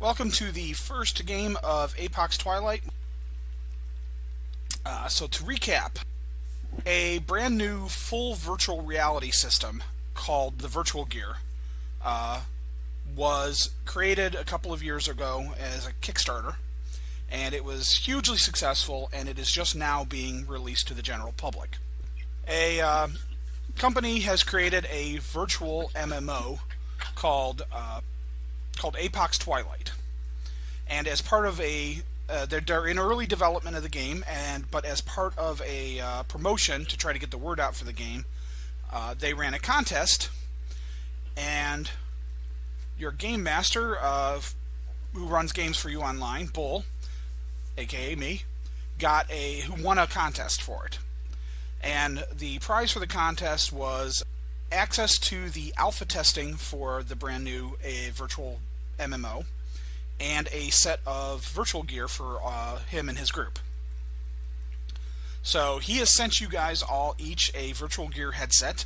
Welcome to the first game of Apoch's Twilight. So to recap, a brand new full virtual reality system called the Virtual Gear was created a couple of years ago as a Kickstarter, and it was hugely successful, and it is just now being released to the general public. A company has created a virtual MMO called Apoch's Twilight, and as part of a they're in early development of the game, but as part of a promotion to try to get the word out for the game, they ran a contest, and your game master who runs games for you online, Bull, aka me, who won a contest for it, and the prize for the contest was access to the alpha testing for the brand new virtual MMO and a set of virtual gear for him and his group. So he has sent you guys all each a virtual gear headset,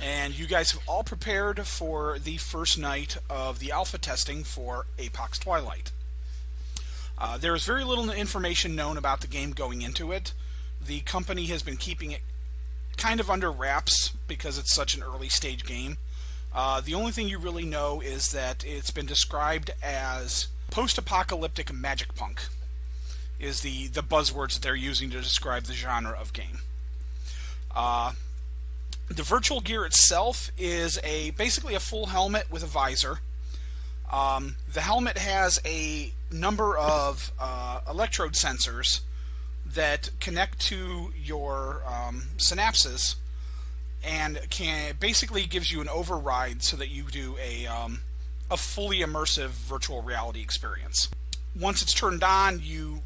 and you guys have all prepared for the first night of the alpha testing for Apoch's Twilight. There is very little information known about the game going into it. The company has been keeping it kind of under wraps because it's such an early stage game. The only thing you really know is that it's been described as post-apocalyptic magic punk is the buzzwords that they're using to describe the genre of game. The Virtual Gear itself is basically a full helmet with a visor. The helmet has a number of electrode sensors that connect to your synapses, and basically gives you an override so that you do a fully immersive virtual reality experience. Once it's turned on, you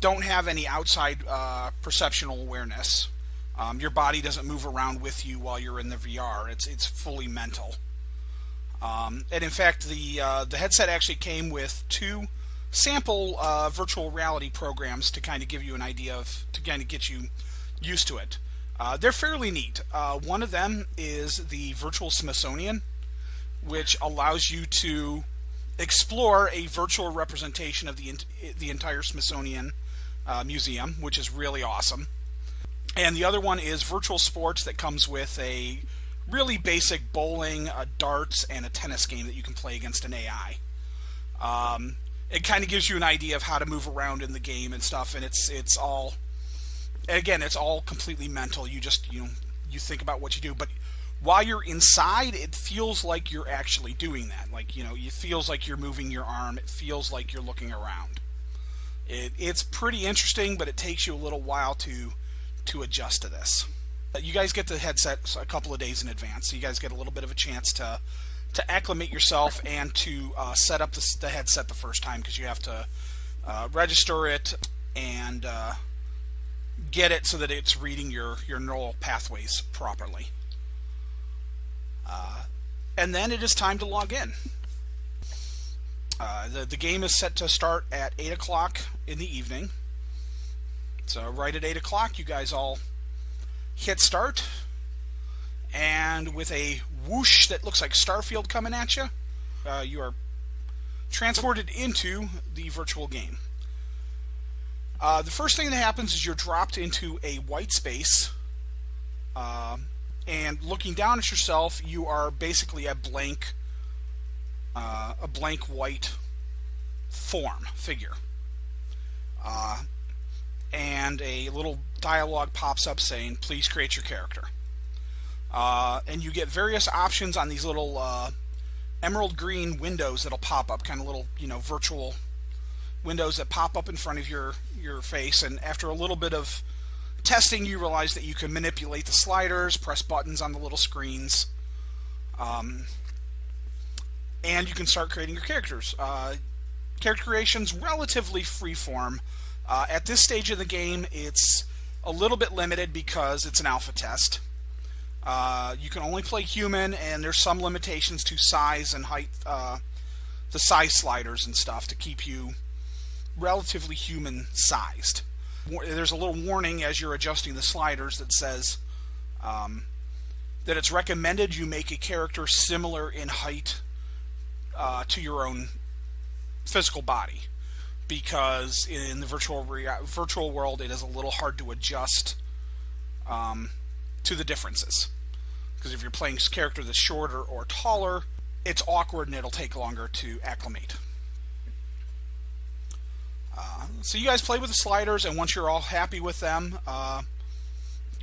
don't have any outside perceptual awareness. Your body doesn't move around with you while you're in the VR. It's fully mental. And in fact, the headset actually came with two sample virtual reality programs to kind of give you an idea to kind of get you used to it. They're fairly neat. One of them is the Virtual Smithsonian, which allows you to explore a virtual representation of the entire Smithsonian Museum, which is really awesome. And the other one is Virtual Sports, that comes with a really basic bowling, darts, and a tennis game that you can play against an AI. It kind of gives you an idea of how to move around in the game and stuff, and it's all, again, it's all completely mental. You just, you think about what you do, but while you're inside, it feels like you're actually doing that. Like, it feels like you're moving your arm. It feels like you're looking around. It's pretty interesting, but it takes you a little while to adjust to this. You guys get the headsets a couple of days in advance, so you guys get a little bit of a chance to acclimate yourself and to set up the headset the first time, because you have to register it and get it so that it's reading your neural pathways properly. And then it is time to log in. The game is set to start at 8 o'clock in the evening. So right at 8 o'clock, you guys all hit start, and with a whoosh that looks like Starfield coming at you, you are transported into the virtual game. The first thing that happens is you're dropped into a white space, and looking down at yourself, you are basically a blank white figure. And a little dialogue pops up saying, "Please create your character." And you get various options on these little emerald green windows that'll pop up, kind of little, virtual windows that pop up in front of your face. And after a little bit of testing, you realize that you can manipulate the sliders, press buttons on the little screens, and you can start creating your characters. Character creation's relatively freeform. At this stage of the game, it's a little bit limited because it's an alpha test. You can only play human, and there's some limitations to size and height, the size sliders and stuff to keep you relatively human-sized. There's a little warning as you're adjusting the sliders that says that it's recommended you make a character similar in height to your own physical body, because in the virtual world it is a little hard to adjust to the differences. Because if you're playing a character that's shorter or taller, it's awkward and it'll take longer to acclimate. So you guys play with the sliders, and once you're all happy with them,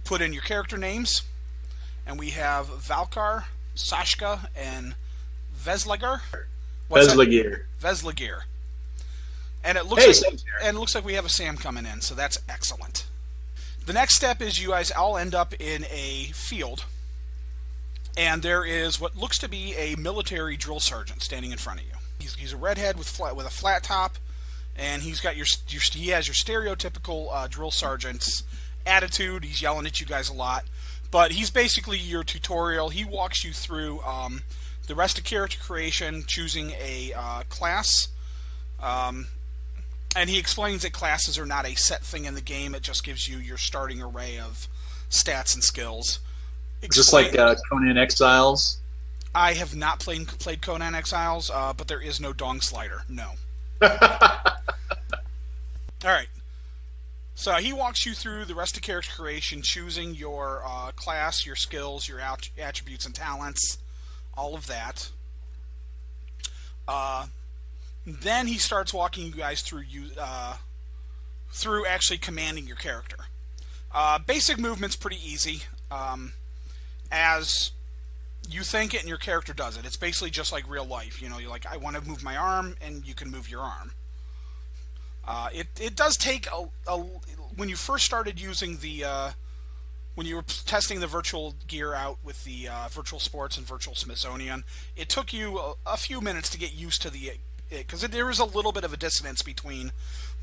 put in your character names. And we have Valkar, Sashka, and Besligr. Besligr. And it looks like we have a Sam coming in, so that's excellent. The next step is you guys all end up in a field, and there is what looks to be a military drill sergeant standing in front of you. He's a redhead with a flat top, and he's got he has your stereotypical drill sergeant's attitude. He's yelling at you guys a lot, but he's basically your tutorial. He walks you through the rest of character creation, choosing a class. And he explains that classes are not a set thing in the game. It just gives you your starting array of stats and skills. Just like Conan Exiles? I have not played Conan Exiles, but there is no dong slider. No. Alright. So he walks you through the rest of character creation, choosing your class, your skills, your attributes and talents, all of that. Then he starts walking you guys through through actually commanding your character. Basic movement's pretty easy. As you think it and your character does it. It's basically just like real life. You know, you're like, I want to move my arm, and you can move your arm. It does take when you first started using the when you were testing the Virtual Gear out with the Virtual Sports and Virtual Smithsonian, it took you a few minutes to get used to the. Because there is a little bit of a dissonance between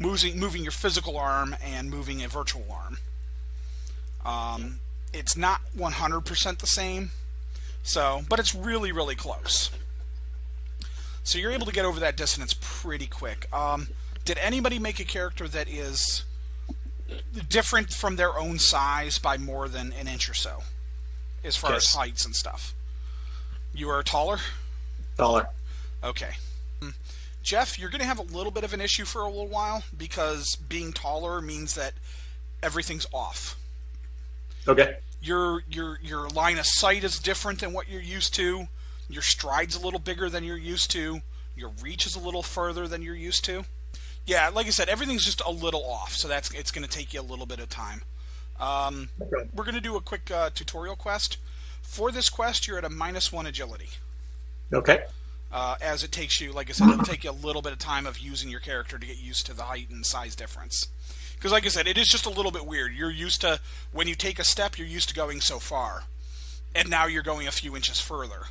moving your physical arm and moving a virtual arm. It's not 100% the same, so, but it's really, really close. So you're able to get over that dissonance pretty quick. Did anybody make a character that is different from their own size by more than an inch or so, as far as heights and stuff? You are taller? Taller. Okay. Jeff, you're going to have a little bit of an issue for a little while, because being taller means that everything's off. Okay. Your line of sight is different than what you're used to. Your stride's a little bigger than you're used to. Your reach is a little further than you're used to. Yeah, like I said, everything's just a little off, so that's it's going to take you a little bit of time. Okay. We're going to do a quick tutorial quest. For this quest, you're at a -1 agility. Okay. As it takes you, like I said, it'll take you a little bit of time of using your character to get used to the height and size difference. Because, like I said, it is just a little bit weird. You're used to, when you take a step, you're used to going so far. And now you're going a few inches further.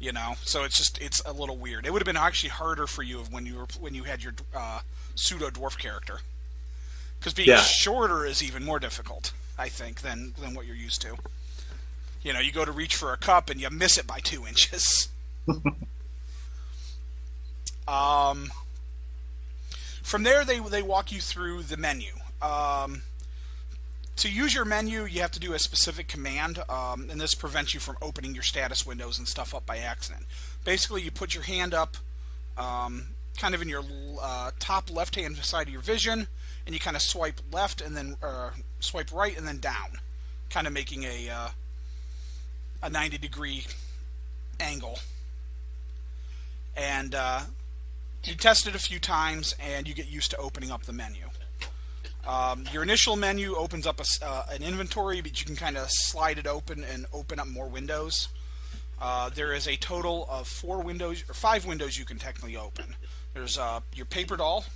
You know? So it's just, it's a little weird. It would have been actually harder for you when you had your pseudo-dwarf character. Because being shorter is even more difficult, I think, than what you're used to. You know, you go to reach for a cup and you miss it by 2 inches. From there they walk you through the menu. To use your menu you have to do a specific command, and this prevents you from opening your status windows and stuff up by accident. Basically you put your hand up kind of in your top left hand side of your vision, and you kind of swipe left and then swipe right and then down, kind of making a 90-degree angle. And you test it a few times, and you get used to opening up the menu. Your initial menu opens up an inventory, but you can kind of slide it open and open up more windows. There is a total of 5 windows you can technically open. There's your paper doll,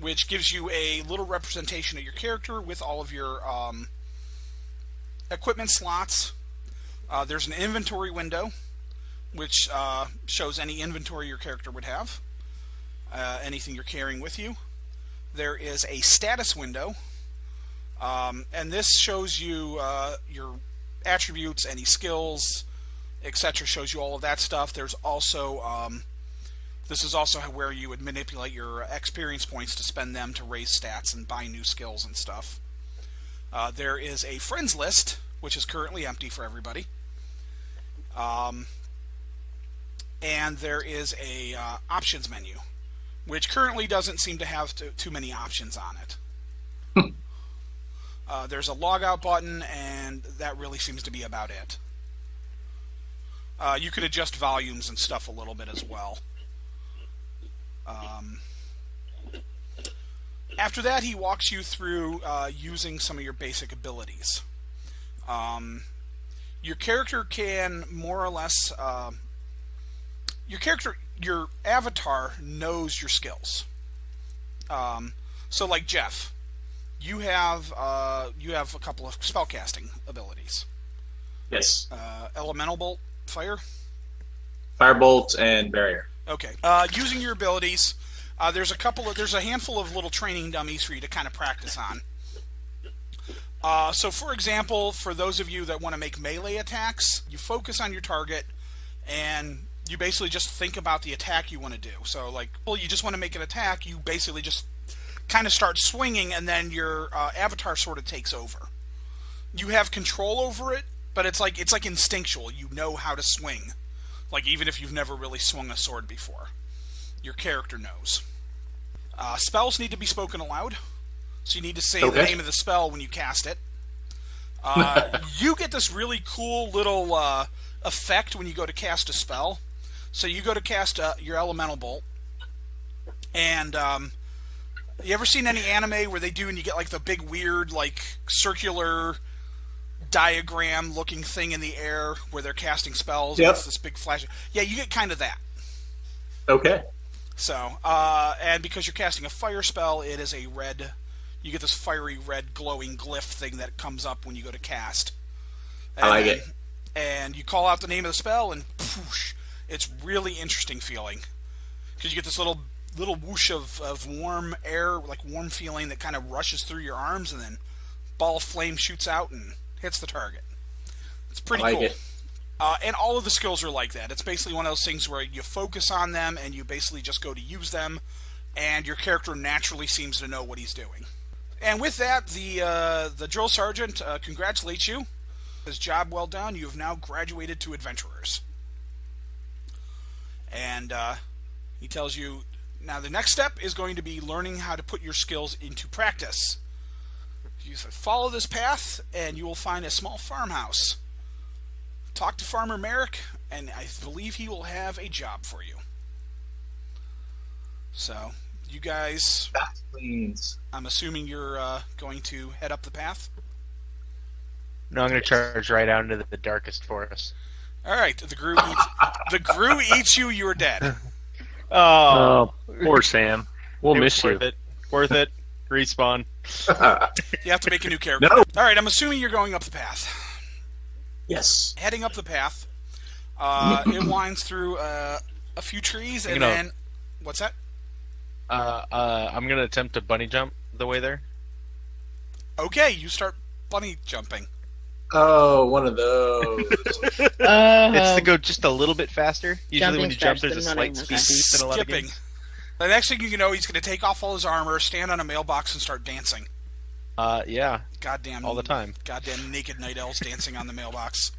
which gives you a little representation of your character with all of your equipment slots. There's an inventory window, which shows any inventory your character would have, anything you're carrying with you. There is a status window, and this shows you your attributes, any skills, etc. Shows you all of that stuff. There's also This is also where you would manipulate your experience points to spend them to raise stats and buy new skills and stuff. There is a friends list, which is currently empty for everybody. And there is a options menu, which currently doesn't seem to have too many options on it. There's a logout button, and that really seems to be about it. You could adjust volumes and stuff a little bit as well. After that, he walks you through using some of your basic abilities. Your character can more or less... your avatar knows your skills. So like Jeff, you have a couple of spellcasting abilities. Yes. Elemental Bolt, Fire? Firebolt and Barrier. Okay. Using your abilities, there's a handful of little training dummies for you to kind of practice on. So for example, for those of you that want to make melee attacks, you focus on your target and you basically just think about the attack you want to do. So like, well, you just want to make an attack, you basically just kind of start swinging and then your avatar sort of takes over. You have control over it, but it's like instinctual. You know how to swing. Like, even if you've never really swung a sword before, your character knows. Spells need to be spoken aloud, so you need to say the name of the spell when you cast it. You get this really cool little effect when you go to cast a spell. So you go to cast your Elemental Bolt, and you ever seen any anime where they do, and you get like the big weird like circular diagram looking thing in the air where they're casting spells? Yep. And it's this big flash. Yeah, you get kind of that. Okay. So, and because you're casting a fire spell, it is a red. You get this fiery red glowing glyph thing that comes up when you go to cast. And, I like it. And you call out the name of the spell, and poosh, it's really interesting feeling because you get this little whoosh of warm air, like warm feeling that kind of rushes through your arms, and then ball of flame shoots out and hits the target. It's pretty cool. I like it. And all of the skills are like that. It's basically one of those things where you focus on them and you basically just go to use them, and your character naturally seems to know what he's doing. And with that, the drill sergeant congratulates you. His job well done. You have now graduated to adventurers. And he tells you, now the next step is going to be learning how to put your skills into practice. You follow this path, and you will find a small farmhouse. Talk to Farmer Merrick, and I believe he will have a job for you. So, you guys... I'm assuming you're going to head up the path? No, I'm going to charge right out into the darkest forest. Alright, the Gru eats you, you're dead. Oh, poor Sam. We'll miss you. Worth it. Worth it. Respawn. You have to make a new character. No. Alright, I'm assuming you're going up the path. Yes. Heading up the path. It winds through a few trees, and then... What's that? I'm going to attempt to bunny jump the way there. Okay, you start bunny jumping. Oh, one of those. It's to go just a little bit faster. Usually when you jump, there's a slight speed beep in a lot of games. The next thing you know, he's going to take off all his armor, stand on a mailbox, and start dancing. Yeah. Goddamn. All the time. Goddamn naked night elves dancing on the mailbox.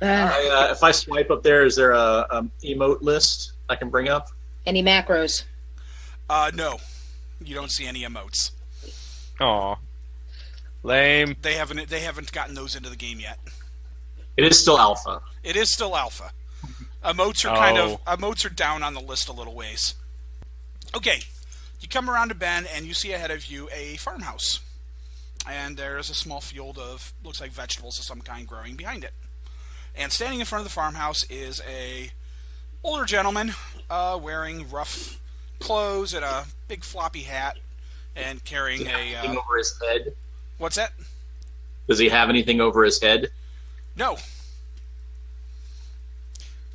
If I swipe up there, is there an emote list I can bring up? Any macros? No. You don't see any emotes. Aw. Lame. They haven't gotten those into the game yet. It is still alpha. It is still alpha. Emotes are emotes are down on the list a little ways. Okay. You come around a bend and you see ahead of you a farmhouse. And there's a small field of looks like vegetables of some kind growing behind it. And standing in front of the farmhouse is a older gentleman wearing rough clothes and a big floppy hat and carrying a anything over his head. What's that? Does he have anything over his head? No.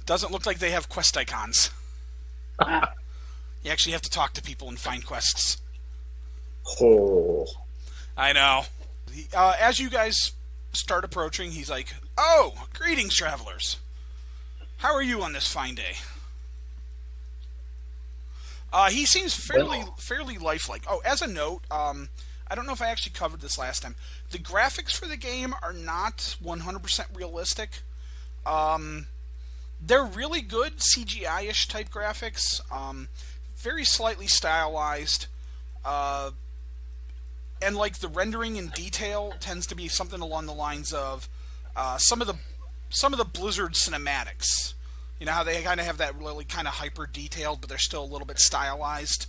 Doesn't look like they have quest icons. You actually have to talk to people and find quests. Oh. I know. As you guys start approaching, he's like, "Oh, greetings, travelers. How are you on this fine day?" He seems fairly lifelike. Oh, as a note, I don't know if I actually covered this last time. The graphics for the game are not 100% realistic. They're really good CGI-ish type graphics, very slightly stylized, and like the rendering in detail tends to be something along the lines of some of the Blizzard cinematics. You know how they kind of have that really kind of hyper detailed, but they're still a little bit stylized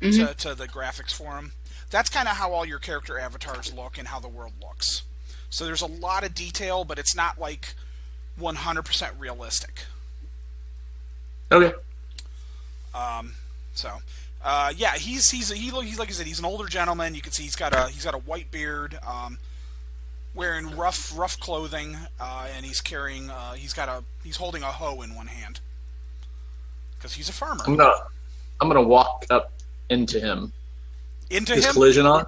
to the graphics for them. That's kind of how all your character avatars look and how the world looks. So there's a lot of detail, but it's not like 100% realistic. Okay. Yeah, he's like I said, he's an older gentleman. You can see he's got a white beard, wearing rough clothing, and he's carrying he's holding a hoe in one hand because he's a farmer. I'm gonna walk up into him. Is collision on?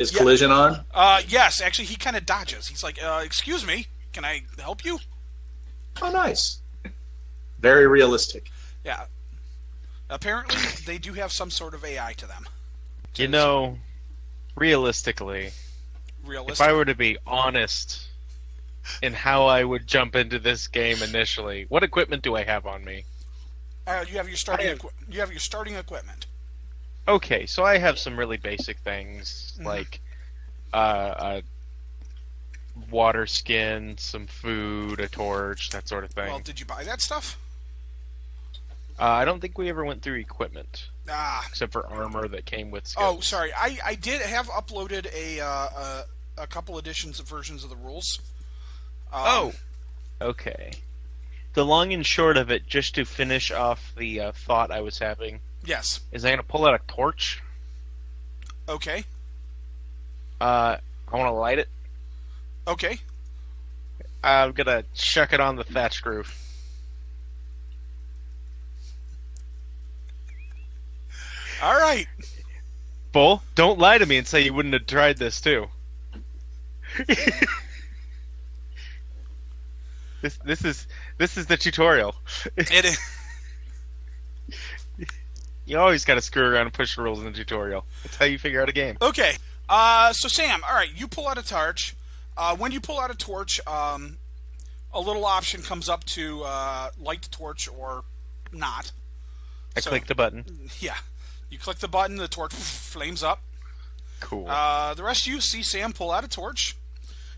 Yes, actually, he kind of dodges. He's like, excuse me, can I help you? Oh, nice. Very realistic. Yeah. Apparently, they do have some sort of AI to them. You know, realistically, if I were to be honest in how I would jump into this game initially, what equipment do I have on me? You have your starting equipment. Okay, so I have some really basic things, like a water skin, some food, a torch, that sort of thing. Well, did you buy that stuff? I don't think we ever went through equipment, except for armor that came with skills. Oh, sorry, I did have uploaded a couple editions of versions of the rules. Okay. The long and short of it, just to finish off the thought I was having... Yes. Is I going to pull out a torch? Okay. I want to light it. Okay. I'm going to chuck it on the thatch roof. All right. Bull, don't lie to me and say you wouldn't have tried this too. This is the tutorial. It is. You always got to screw around and push the rules in the tutorial. That's how you figure out a game. Okay. So, Sam, all right, you pull out a torch. When you pull out a torch, a little option comes up to light the torch or not. I click the button. Yeah. You click the button, the torch flames up. Cool. The rest of you see Sam pull out a torch,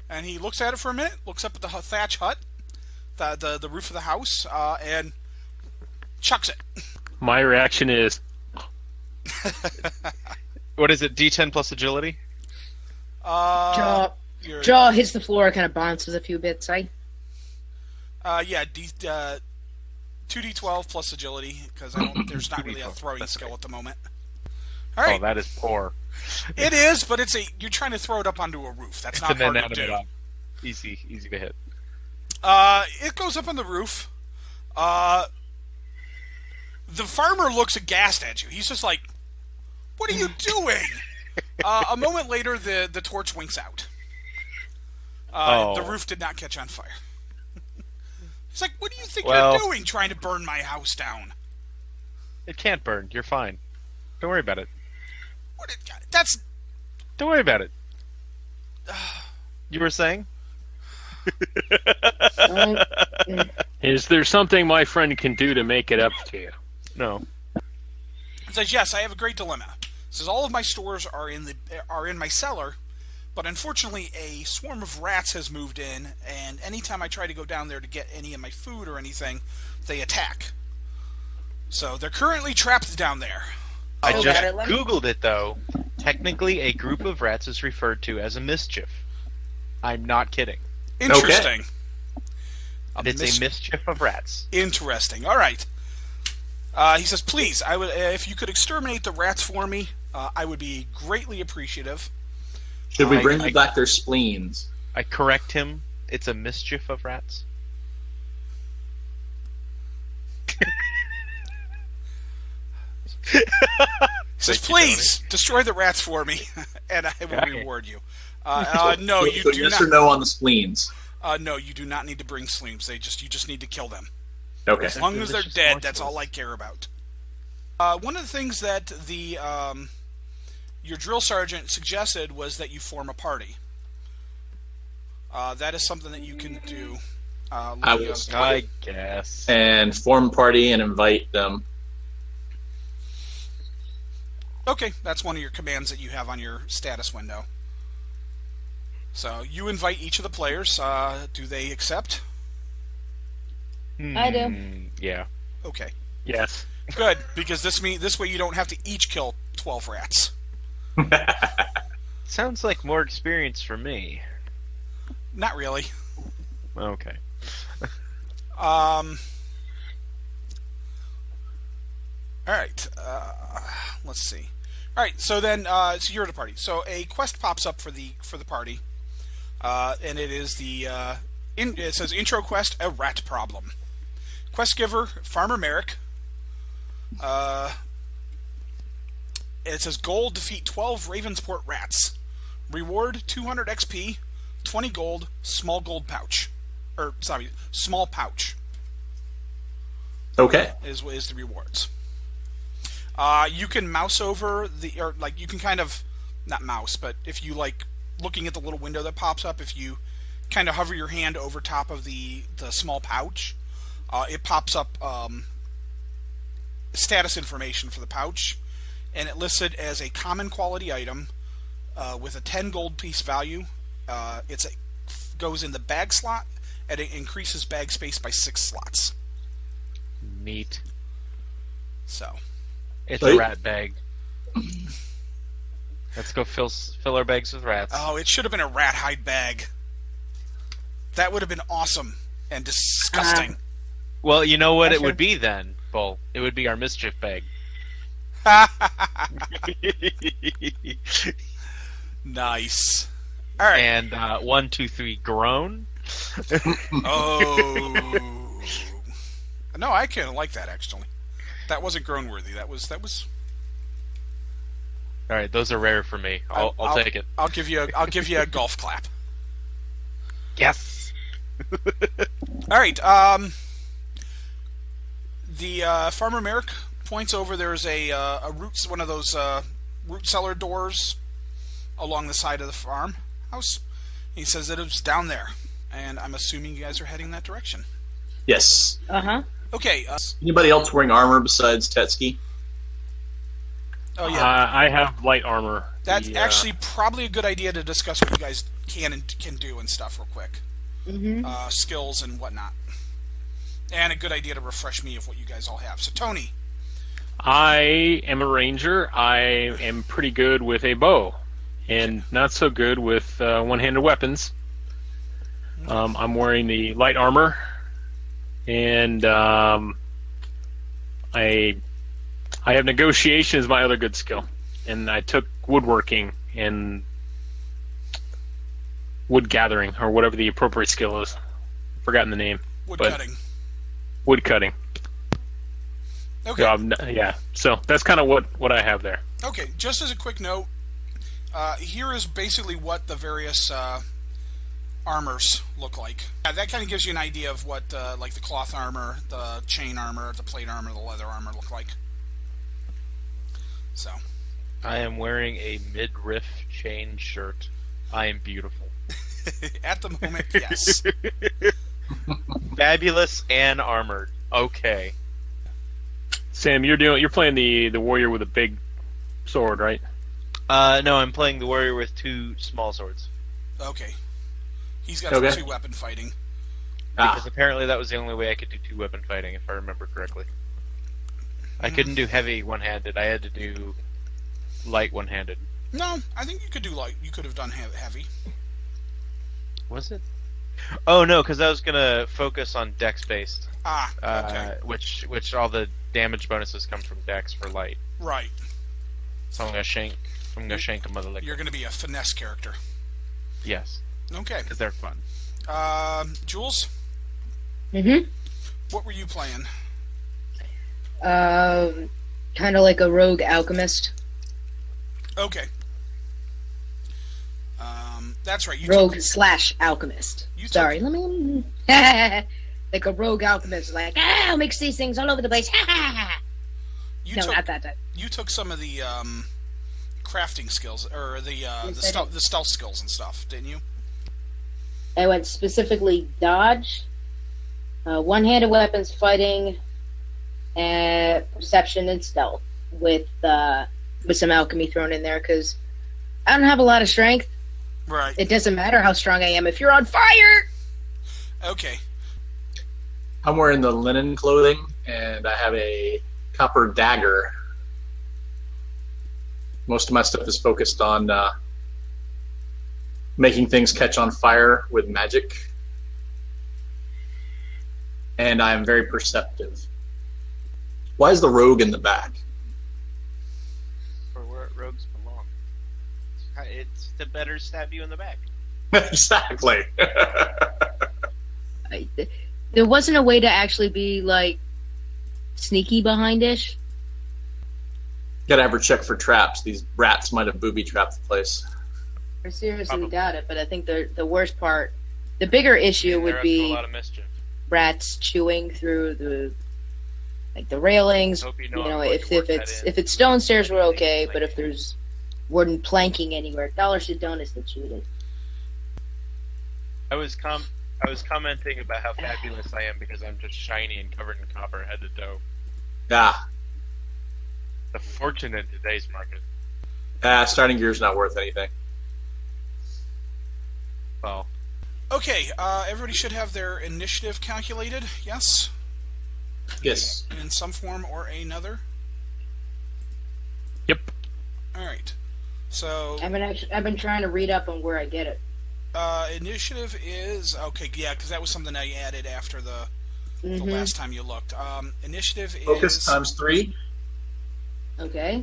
and he looks at it for a minute, looks up at the thatch hut, the roof of the house, and chucks it. My reaction is... What is it, D10 plus agility? Jaw hits the floor, kind of bounces a few bits, right? Yeah, 2d12 plus agility, because there's not really a throwing skill at the moment. All right. Oh, that is poor. It is, but you're trying to throw it up onto a roof. That's not hard to do. Easy to hit. It goes up on the roof. The farmer looks aghast at you. He's just like, what are you doing? A moment later, the torch winks out. The roof did not catch on fire. He's like, what do you think you're doing trying to burn my house down? It can't burn. You're fine. Don't worry about it. Don't worry about it. You were saying? Is there something my friend can do to make it up to you? No. It says, yes, I have a great dilemma. It says, all of my stores are in my cellar, but unfortunately a swarm of rats has moved in, and anytime I try to go down there to get any of my food or anything, they attack. So they're currently trapped down there. I just Googled it, though. Technically, a group of rats is referred to as a mischief. I'm not kidding. Interesting. Okay. It's a mischief of rats. Interesting. All right. He says, please, if you could exterminate the rats for me, I would be greatly appreciative. Should we bring back their spleens? I correct him. It's a mischief of rats. He says, please, destroy the rats for me, and I will reward you. No, you do yes or no on the spleens. No, you do not need to bring sleeves. You just need to kill them. Okay. As long as they're dead, that's all I care about. One of the things that the your drill sergeant suggested was that you form a party. That is something that you can do. I guess. And form a party and invite them. Okay, that's one of your commands that you have on your status window. So you invite each of the players. Do they accept? I do. Yeah. Okay. Yes. Good, because this way you don't have to each kill 12 rats. Sounds like more experience for me. Not really. Okay. All right. Let's see. All right. So then, so you're at a party. So a quest pops up for the party, and it is the it says intro quest: a rat problem. Quest giver: Farmer Merrick. It says goal: defeat 12 Ravensport rats. Reward: 200 XP, 20 gold, small gold pouch. Or, sorry, small pouch. Okay. Is the rewards. You can mouse over the, or like you can kind of, not mouse, but if you like looking at the little window that pops up, if you kind of hover your hand over top of the small pouch, it pops up status information for the pouch, and it listed as a common quality item with a 10 gold piece value. It goes in the bag slot, and it increases bag space by 6 slots. Neat. So. It's a rat bag. Let's go fill our bags with rats. Oh, it should have been a rat hide bag. That would have been awesome and disgusting. Well, you know what it would be then, Bull? It would be our mischief bag. Nice. All right. And 1, 2, 3, groan. Oh. No, I kind of like that actually. That wasn't groan worthy. That was. All right, those are rare for me. I'll take it. I'll give you a golf clap. Yes. All right. The Farmer Merrick points over. There's a root, one of those root cellar doors along the side of the farm house. He says that it's down there, and I'm assuming you guys are heading that direction. Yes. Uh-huh. Okay. Anybody else wearing armor besides Tetski? Oh, yeah. I have light armor. That's actually probably a good idea to discuss what you guys can do and stuff real quick. Mm-hmm. Skills and whatnot. And a good idea to refresh me of what you guys all have. So, Tony. I am a ranger. I am pretty good with a bow. And not so good with one-handed weapons. I'm wearing the light armor, and I have negotiation as my other good skill, and I took woodworking and wood gathering or whatever the appropriate skill is. I've forgotten the name. Wood cutting. Okay. So yeah. So that's kind of what I have there. Okay. Just as a quick note. Here is basically what the various armors look like. Yeah, that kind of gives you an idea of what like the cloth armor, the chain armor, the plate armor, the leather armor look like. So, I am wearing a midriff chain shirt. I am beautiful. At the moment, yes. Fabulous and armored. Okay. Sam, you're playing the warrior with a big sword, right? No, I'm playing the warrior with 2 small swords. Okay. He's got some 2 weapon fighting. Because apparently that was the only way I could do 2 weapon fighting, if I remember correctly. I couldn't do heavy one-handed. I had to do light one-handed. No, I think you could do light. You could have done heavy. Was it? Oh, no, because I was going to focus on dex-based. Ah, okay. Which all the damage bonuses come from dex for light. Right. So I'm going to shank. I'm going to shank a mother licker. You're going to be a finesse character. Yes. Okay. Because they're fun. Joules? Mm-hmm. What were you playing? Kind of like a rogue alchemist. Okay. That's right. You rogue slash alchemist. Sorry. Let me... like a rogue alchemist. Like, I'll mix these things all over the place. You took some of the crafting skills or the stealth skills and stuff, didn't you? I went specifically dodge, one-handed weapons, fighting, and perception and stealth with some alchemy thrown in there because I don't have a lot of strength. Right. It doesn't matter how strong I am if you're on fire. Okay. I'm wearing the linen clothing, and I have a copper dagger. Most of my stuff is focused on making things catch on fire with magic. And I am very perceptive. Why is the rogue in the back? For where rogues belong. It's the better stab you in the back. Exactly. There wasn't a way to actually be, like, sneaky behind-ish. Gotta have her check for traps. These rats might have booby-trapped the place. I seriously doubt it, but I think the worst part, the bigger issue would be a lot of mischief. Rats chewing through the railings. You know, if it's stone stairs, we're okay. But if there's wooden planking anywhere, dollars to donuts that chewed it. I was commenting about how fabulous I am because I'm just shiny and covered in copper head to toe. Yeah. The fortune in today's market. Starting gear's not worth anything. Well. Okay, everybody should have their initiative calculated, yes? Yes. In some form or another? Yep. Alright. So I've been trying to read up on where I get it. Initiative is... Okay, yeah, because that was something I added after the last time you looked. Initiative is... Focus times 3. Okay.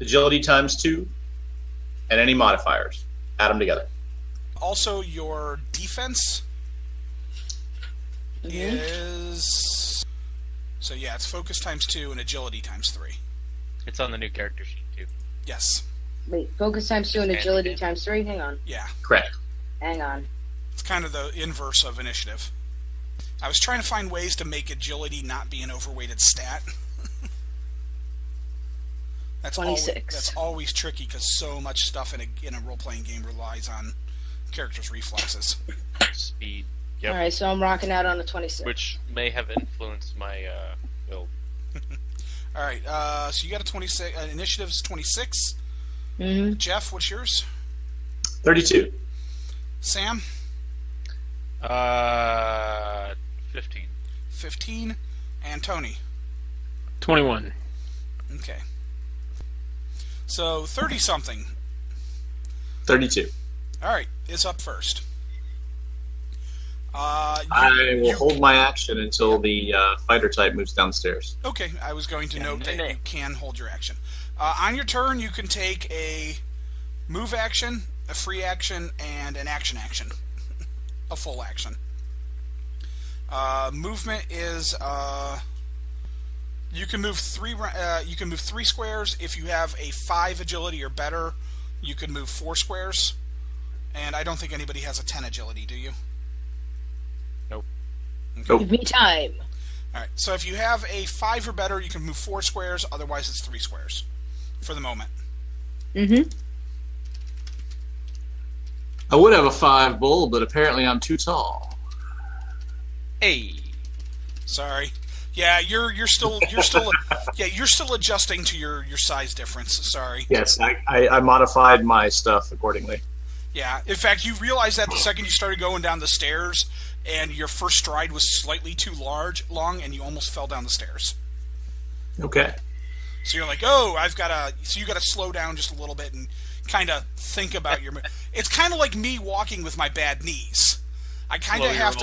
Agility times 2. And any modifiers. Add them together. Also, your defense is... So, yeah, it's focus times 2 and agility times 3. It's on the new character sheet, too. Yes. Wait, focus times 2 and agility times 3? Hang on. Yeah. Correct. Hang on. It's kind of the inverse of initiative. I was trying to find ways to make agility not be an overweighted stat. That's 26. That's always tricky because so much stuff in a role-playing game relies on characters' reflexes. Speed. Yep. Alright, so I'm rocking out on the 26. Which may have influenced my build. Alright, so you got a 26. Initiative's 26. Mm-hmm. Jeff, what's yours? 32. Sam? 15. 15. And Tony? 21. Okay. So 30-something. 32. All right, it's up first. I will hold my action until the fighter type moves downstairs. Okay, I was going to note that you can hold your action. On your turn, you can take a move action, a free action, and an action, a full action. Movement is you can move three squares. If you have a 5 agility or better, you can move 4 squares. And I don't think anybody has a 10 agility, do you? Nope. Okay. Give me time. All right. So if you have a 5 or better, you can move 4 squares. Otherwise, it's 3 squares. For the moment. Mm-hmm. I would have a 5 bull, but apparently I'm too tall. Hey. Sorry. Yeah, you're still yeah, you're still adjusting to your size difference. Sorry. Yes, I modified my stuff accordingly. Yeah. In fact, you realized that the second you started going down the stairs, and your first stride was slightly too long, and you almost fell down the stairs. Okay. So you're like, oh, so you gotta slow down just a little bit and kind of think about your move. It's kind of like me walking with my bad knees. I kind of have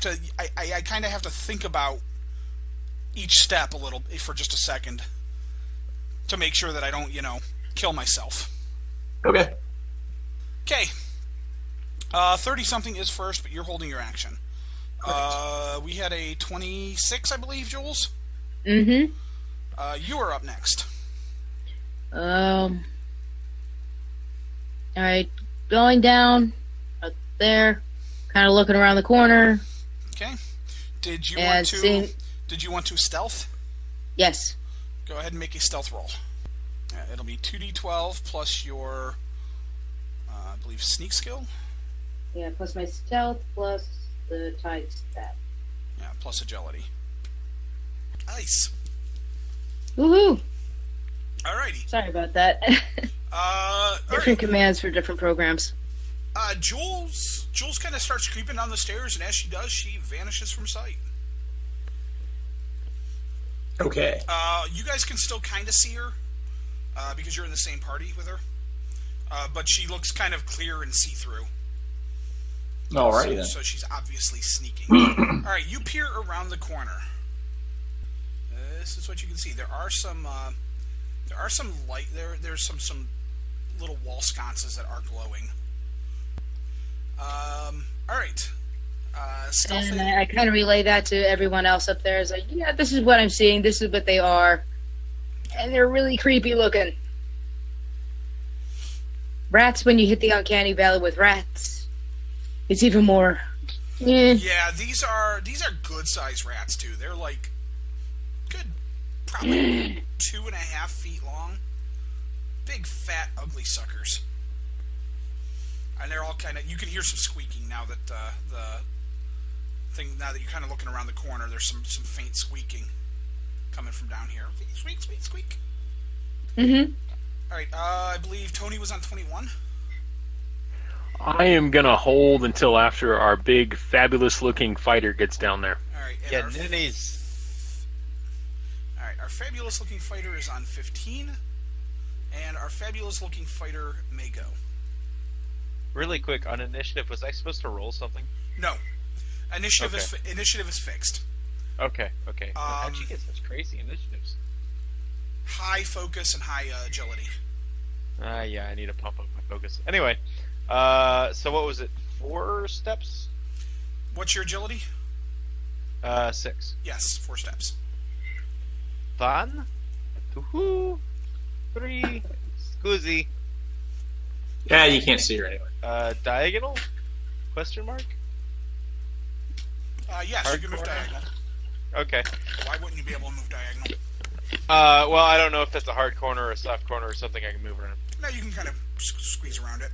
to think about each step a little for just a second to make sure that I don't, kill myself. Okay. Okay. 30-something is first, but you're holding your action. We had a 26, I believe, Joules? Mm-hmm. You are up next. All right, going down up there, kind of looking around the corner. Okay. Did you want to stealth? Yes. Go ahead and make a stealth roll. It'll be 2d12 plus your, I believe, sneak skill. Yeah, plus my stealth, plus the tied stat. Yeah, plus agility. Nice. Woohoo! Alrighty. Sorry about that. Different commands for different programs. Joules kind of starts creeping down the stairs, and as she does, she vanishes from sight. Okay. You guys can still kind of see her, because you're in the same party with her. But she looks kind of clear and see-through. Alrighty then. So she's obviously sneaking. Alright, you peer around the corner. This is what you can see. There are some light. There's some little wall sconces that are glowing. Alright. And I kind of relay that to everyone else up there. It's like, yeah, this is what I'm seeing. This is what they are. And they're really creepy looking. Rats, when you hit the uncanny valley with rats, it's even more. Eh. Yeah, these are good-sized rats, too. They're like good, probably 2.5 feet long. Big, fat, ugly suckers. And they're all kind of, you can hear some squeaking now that now that you're kind of looking around the corner. There's some faint squeaking coming from down here. Squeak, squeak, squeak. Mm-hmm. All right, I believe Tony was on 21. I am going to hold until after our big, fabulous-looking fighter gets down there. All right, yeah, all right, our fabulous-looking fighter is on 15, and our fabulous-looking fighter may go. Really quick, on initiative, was I supposed to roll something? No. Initiative, initiative is fixed. Okay, okay. How'd you get such crazy initiatives? High focus and high agility. Yeah, I need to pump up my focus. Anyway, so what was it? 4 steps? What's your agility? 6. Yes, 4 steps. 1, 2, 3, scusi. Yeah, you can't see her anyway. Diagonal? Question mark? Yes, hardcore. You can move diagonal. Okay. Why wouldn't you be able to move diagonal? Well, I don't know if that's a hard corner or a soft corner or something I can move around. No, you can kind of squeeze around it.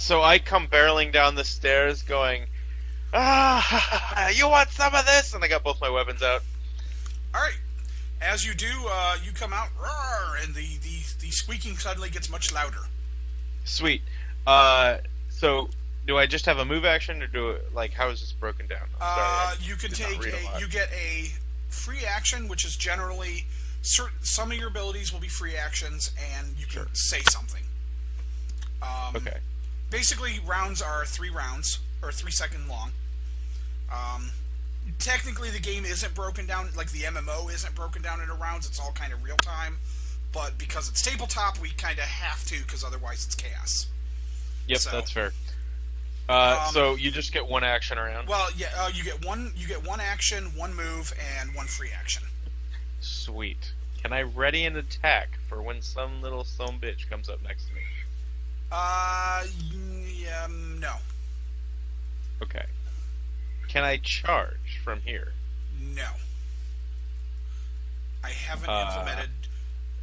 So I come barreling down the stairs going, ah, you want some of this? And I got both my weapons out. Alright. As you do, you come out, roar, and the squeaking suddenly gets much louder. Sweet. So do I just have a move action, or do it, like, how is this broken down? I'm sorry, you can take you get a free action, which is generally some of your abilities will be free actions, and you can say something. Okay. Basically, rounds are 3 rounds or 3 seconds long. Technically, the game isn't broken down, like the MMO isn't broken down into rounds. It's all kind of real time. But because it's tabletop, we kind of have to, because otherwise it's chaos. Yep, so, that's fair. So you just get 1 action around. Well, yeah, you get one action, 1 move, and 1 free action. Sweet. Can I ready an attack for when some little stone bitch comes up next to me? Yeah, no. Okay. Can I charge from here? No. I haven't implemented.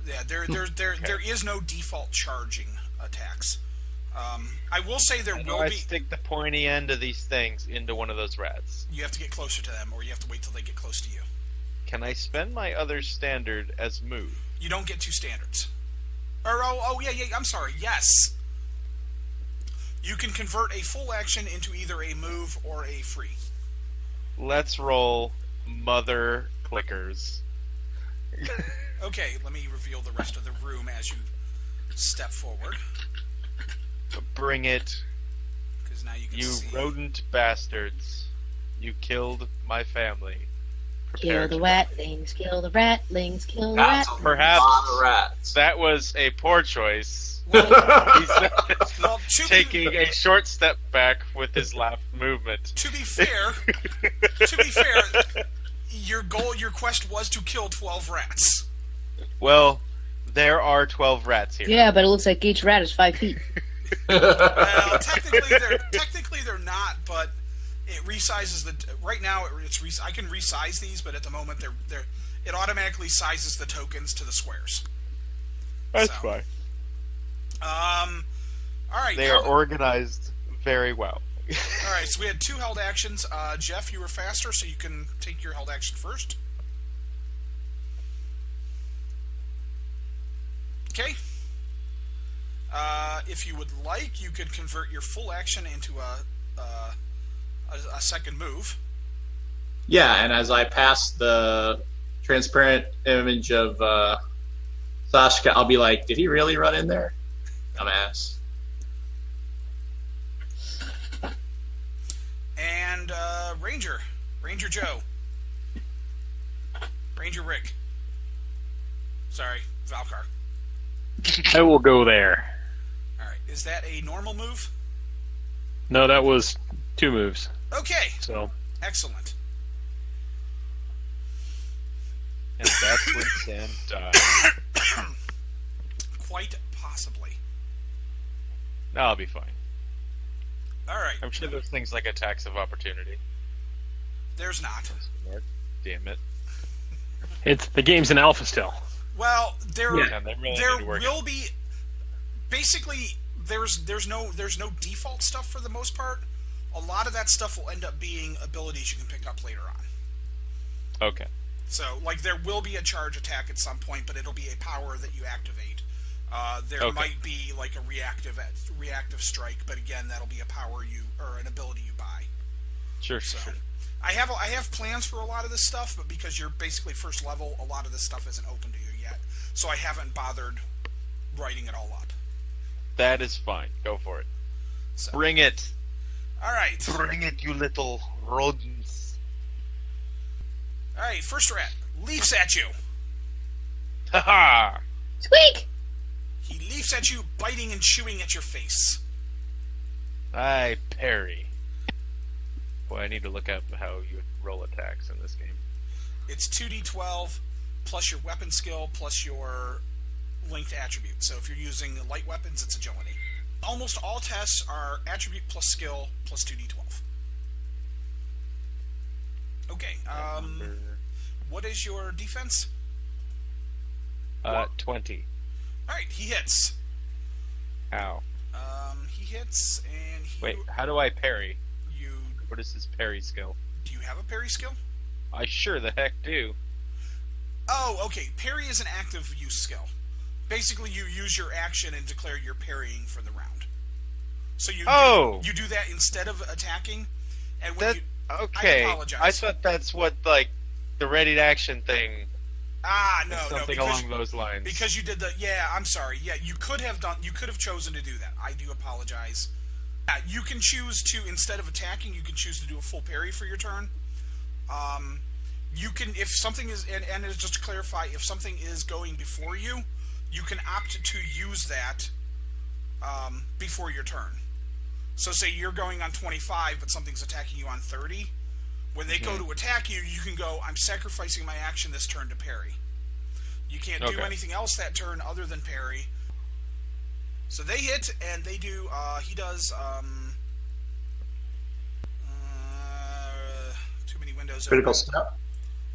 Yeah, there is no default charging attacks. I will say there will be. Stick the pointy end of these things into one of those rats. You have to get closer to them, or you have to wait till they get close to you. Can I spend my other standard as move? You don't get 2 standards. Or oh yeah. I'm sorry. Yes. You can convert a full action into either a move or a free. Let's roll, mother clickers. Okay, let me reveal the rest of the room as you step forward. Bring it. Because now you can see. You rodent bastards. You killed my family. Prepare kill the ratlings, kill the ratlings, kill the ratlings. Perhaps that was a poor choice. Well, he's well, taking a short step back with his lap movement. To be fair, your goal, your quest was to kill 12 rats. Well, there are 12 rats here. Yeah, but it looks like each rat is 5 feet. Well, technically they're not, but it resizes the. Right now, I can resize these, but at the moment, they're it automatically sizes the tokens to the squares. That's fine. All right. They are organized very well. All right, so we had two held actions. Jeff, you were faster, so you can take your held action first. Okay. If you would like, you could convert your full action into a second move. Yeah, and as I pass the transparent image of Sashka, I'll be like, did he really run in there? Dumbass. And Ranger Joe. Ranger Rick. Sorry, Valkar. I will go there. Alright, is that a normal move? No, that was two moves. Okay. So excellent. And that's when Sam died. Quite possibly. No, I'll be fine. Alright. I'm sure there's things like attacks of opportunity. There's not. Damn it. It's the game's in alpha still. Well, there will be basically there's no default stuff for the most part. A lot of that stuff will end up being abilities you can pick up later on. Okay. So like there will be a charge attack at some point, but it'll be a power that you activate. There might be like a reactive strike, but again that'll be a power you or an ability you buy. Sure. So. Sure. I have plans for a lot of this stuff, but because you're basically first level, a lot of this stuff isn't open to you yet. So I haven't bothered writing it all up. That is fine. Go for it. So. Bring it. All right. Bring it, you little rodents. All right, first rat leaps at you. Ha ha! Squeak! He leaps at you, biting and chewing at your face. I parry. Boy, I need to look up how you roll attacks in this game. It's 2d12 plus your weapon skill plus your linked attribute. So if you're using light weapons, it's agility. Almost all tests are attribute plus skill plus 2d12. Okay, what is your defense? 20. Alright, he hits. Ow. He hits and he... Wait, how do I parry? What is his parry skill? Do you have a parry skill? I sure the heck do. Oh, okay. Parry is an active use skill. Basically, you use your action and declare you're parrying for the round. So you do that instead of attacking. And when okay. I apologize. I thought that's what like the ready to action thing. Ah, no, something along those lines. Because you did the I'm sorry. Yeah, you could have done. You could have chosen to do that. I do apologize. You can choose to, instead of attacking, you can choose to do a full parry for your turn. You can, if something is, and just to clarify, if something is going before you, you can opt to use that before your turn. So say you're going on 25, but something's attacking you on 30. When they go to attack you, you can go, I'm sacrificing my action this turn to parry. You can't do anything else that turn other than parry. So they hit, and they do, he does, too many windows. Critical step?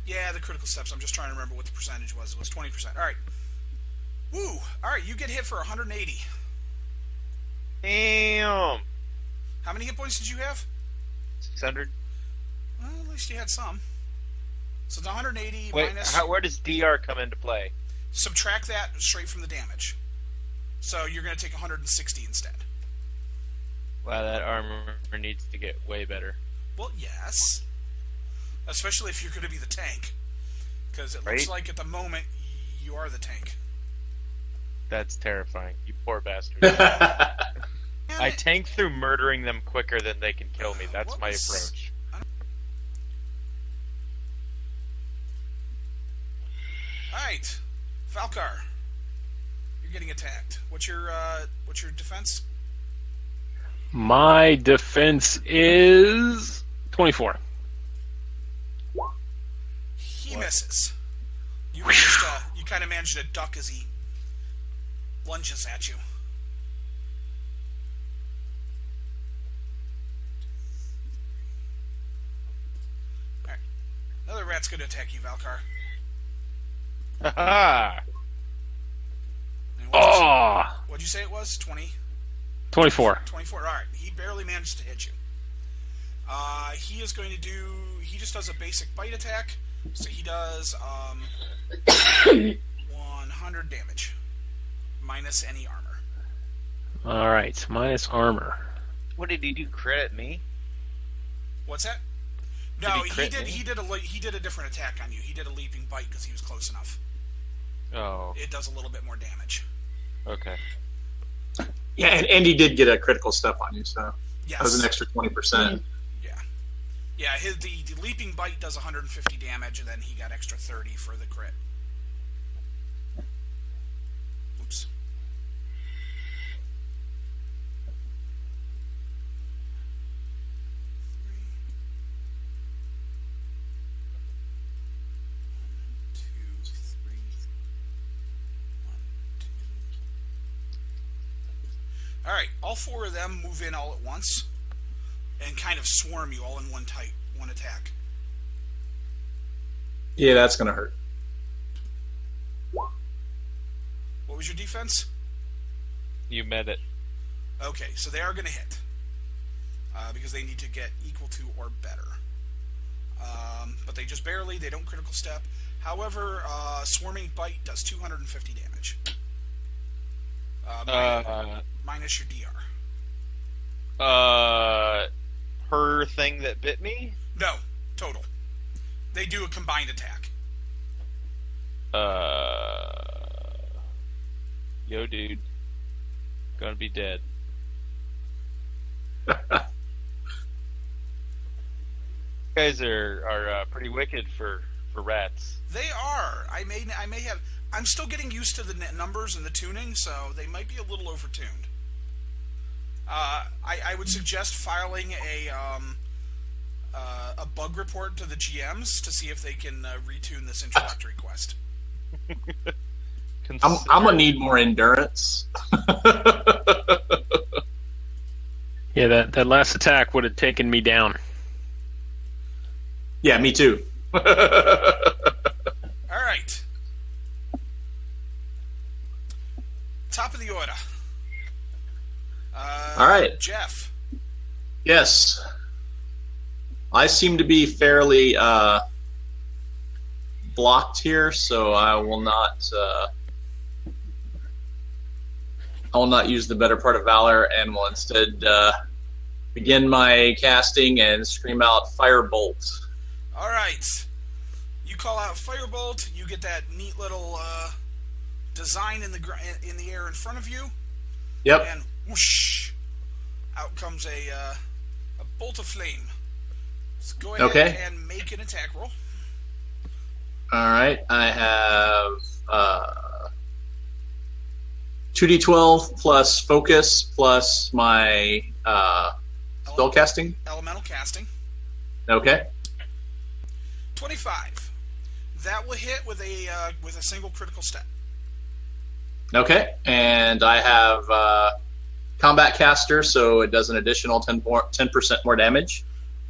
Yeah, the critical steps. I'm just trying to remember what the percentage was. It was 20%. All right. Woo! All right, you get hit for 180. Damn! How many hit points did you have? 600. Well, at least you had some. So it's 180 minus... Wait, where does DR come into play? Subtract that straight from the damage. So you're going to take 160 instead. Wow, that armor needs to get way better. Well, yes. Especially if you're going to be the tank. Because it looks like at the moment, you are the tank. That's terrifying. You poor bastard. I tank through murdering them quicker than they can kill me. That's my approach. Alright. Valkar. Getting attacked. What's your defense? My defense is 24. He misses. You kind of managed to duck as he lunges at you. All right. Another rat's gonna attack you, Valkar. What'd you say it was? 20? 24. 24, alright. He barely managed to hit you. He is going to do... He just does a basic bite attack, so he does 100 damage. Minus any armor. Alright, minus armor. What did he do? Crit me? What's that? No, he did a different attack on you. He did a leaping bite because he was close enough. Oh. It does a little bit more damage. Okay. Yeah, and Andy did get a critical step on you, so yes. That was an extra 20%. Yeah. Yeah, the leaping bite does 150 damage, and then he got extra 30 for the crit. Oops. Alright, all four of them move in all at once and kind of swarm you all in one attack. Yeah, that's going to hurt. What was your defense? You met it. Okay, so they are going to hit because they need to get equal to or better. But they just barely, they don't critical step. However, Swarming Bite does 250 damage. Minus your DR. Her thing that bit me? No, total. They do a combined attack. Yo, dude. Gonna be dead. You guys are pretty wicked for rats. They are. I may have. I'm still getting used to the numbers and the tuning, so they might be a little overtuned. I would suggest filing a bug report to the GMs to see if they can retune this introductory quest. I'm gonna need more endurance. Yeah, that last attack would have taken me down. Yeah, me too. All right. Top of the order. All right, Jeff. Yes, I seem to be fairly blocked here, so I will not use the better part of valor, and will instead begin my casting and scream out Firebolt. All right, you call out Firebolt. You get that neat little. Design in the air in front of you. Yep. And whoosh, out comes a bolt of flame. So go ahead and make an attack roll. All right, I have 2d12 plus focus plus my spell casting. Elemental casting. Okay. 25. That will hit with a single critical step. Okay, and I have combat caster, so it does an additional 10% more damage.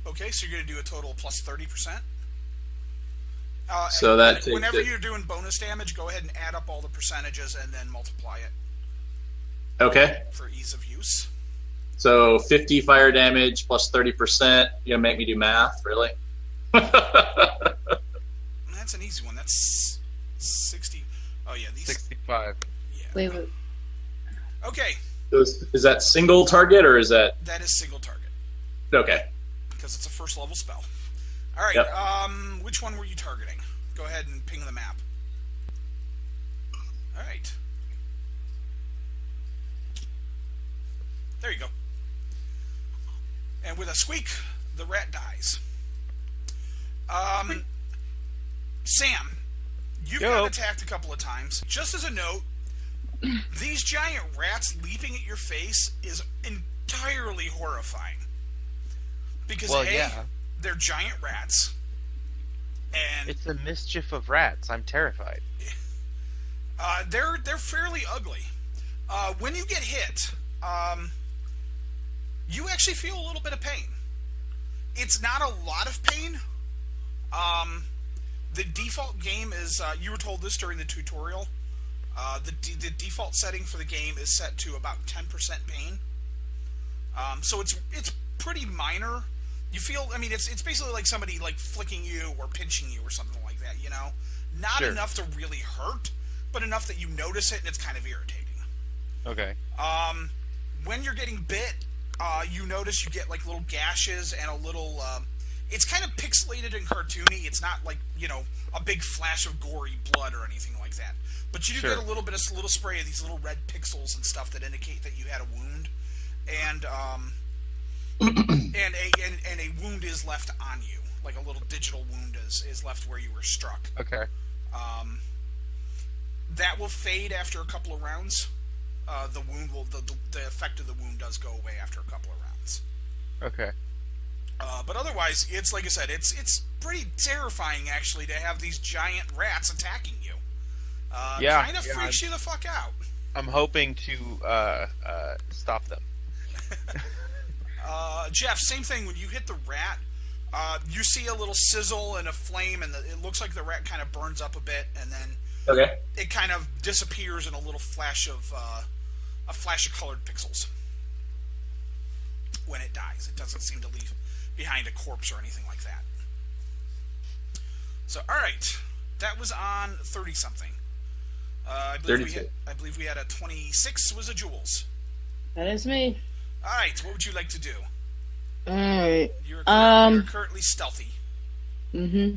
Okay, so you're going to do a total of plus 30%. So that whenever you're doing bonus damage, go ahead and add up all the percentages and then multiply it. Okay. For ease of use. So 50 fire damage plus 30%. You're going to make me do math, really? That's an easy one. That's 60. Oh, yeah, these 65. Yeah. Wait. Okay. Is that single target, or is that... That is single target. Okay. Because it's a first-level spell. All right, yep. Which one were you targeting? Go ahead and ping the map. All right. There you go. And with a squeak, the rat dies. Sam... You've gotten attacked a couple of times. Just as a note, these giant rats leaping at your face is entirely horrifying. Because, well, they're giant rats. And it's the mischief of rats. I'm terrified. They're fairly ugly. When you get hit, you actually feel a little bit of pain. It's not a lot of pain. The default game is, you were told this during the tutorial, the default setting for the game is set to about 10% pain. So it's pretty minor. You feel, I mean, it's basically like somebody like flicking you or pinching you or something like that, you know? Not sure. Enough to really hurt, but enough that you notice it and it's kind of irritating. Okay. When you're getting bit, you notice you get like little gashes and a little, it's kind of pixelated and cartoony. It's not like, you know, a big flash of gory blood or anything like that. But you do get a little bit of little spray of these little red pixels and stuff that indicate that you had a wound. And and a wound is left on you, like a little digital wound is left where you were struck. Okay. That will fade after a couple of rounds. The wound will the effect of the wound does go away after a couple of rounds. Okay. But otherwise, it's like I said, it's pretty terrifying actually to have these giant rats attacking you. Yeah. Kind of freaks you the fuck out. I'm hoping to stop them. Jeff, same thing. When you hit the rat, you see a little sizzle and a flame, and it looks like the rat kind of burns up a bit, and then it kind of disappears in a little flash of colored pixels. When it dies, it doesn't seem to leave behind a corpse or anything like that. So, all right, that was on 30-something. I believe we had a 26 was a Joules. That is me. All right, what would you like to do? All right. You're currently stealthy. Mm-hmm.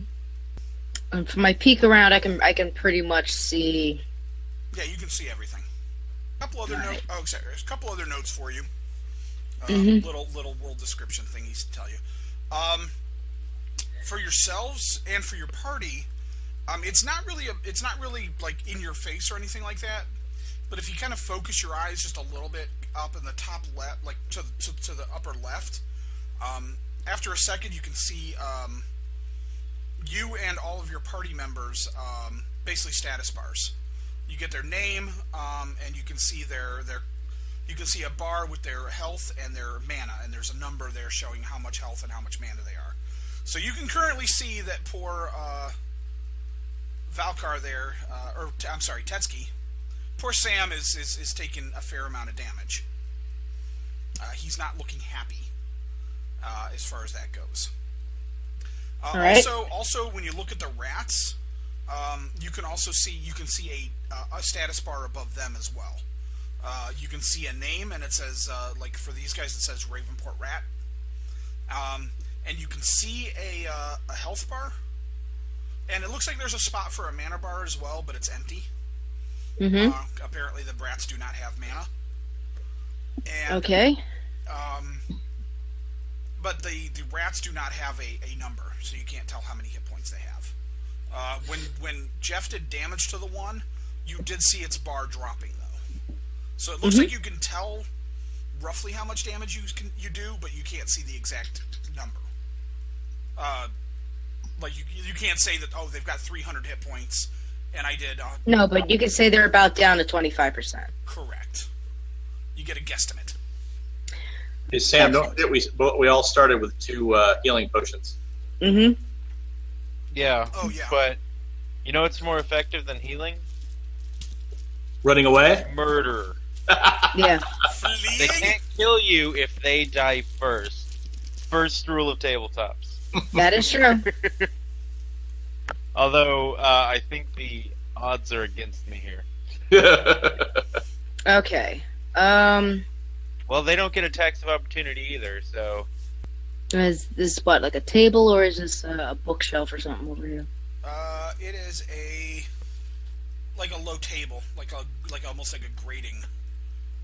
And for my peek around, I can pretty much see. Yeah, you can see everything. There's a couple other notes for you. Little world description thingies to tell you. For yourselves and for your party, it's not really like in your face or anything like that. But if you kind of focus your eyes just a little bit up in the top left, like to the upper left, after a second you can see you and all of your party members basically status bars. You get their name, and you can see you can see a bar with their health and their mana, and there's a number there showing how much health and how much mana they are. So you can currently see that poor Valkar there, or I'm sorry, Tetski. Poor Sam is taking a fair amount of damage. He's not looking happy as far as that goes. Right. Also, when you look at the rats, you can see a status bar above them as well. You can see a name, and it says like for these guys it says Ravensport Rat. And you can see a health bar, and it looks like there's a spot for a mana bar as well, but it's empty. Mm-hmm. Apparently the brats do not have mana. And, but the rats do not have a number, so you can't tell how many hit points they have. When Jeff did damage to the one, you did see its bar dropping though. So it looks like you can tell roughly how much damage you do, but you can't see the exact number. Like you can't say that, oh, they've got 300 hit points. And I did. No, but you could say they're about down to 25%. Correct. You get a guesstimate. Hey, Sam, don't forget we all started with 2 healing potions. Mm-hmm. Yeah. Oh yeah. But you know what's more effective than healing? Running away? Murder. Yeah. They can't kill you if they die first. First rule of tabletops. That is true. Although, I think the odds are against me here. Okay. Well, they don't get attacks of opportunity either, so... Is this, what, like a table, or is this a bookshelf or something over here? It is like a low table, like almost like a grating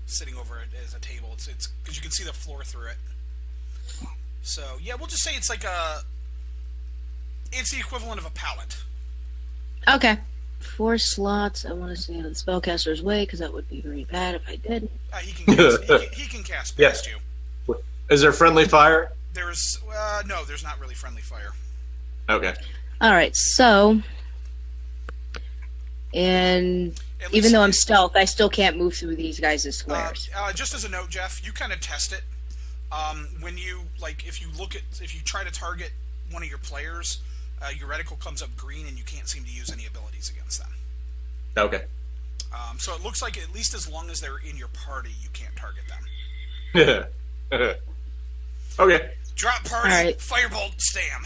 sitting over it as a table. It's 'cause you can see the floor through it. So, yeah, we'll just say it's like a... It's the equivalent of a pallet. Okay. 4 slots. I want to stay out of the spellcaster's way because that would be very bad if I did. He can cast, he can cast past you. Is there friendly fire? There's no. There's not really friendly fire. Okay. All right. So, and even though I'm stealth, I still can't move through these guys' as squares. Just as a note, Jeff, you kind of test it when you if you try to target one of your players. your reticle comes up green and you can't seem to use any abilities against them. Okay. So it looks like at least as long as they're in your party, you can't target them. Okay. Drop party, right. Firebolt Stam.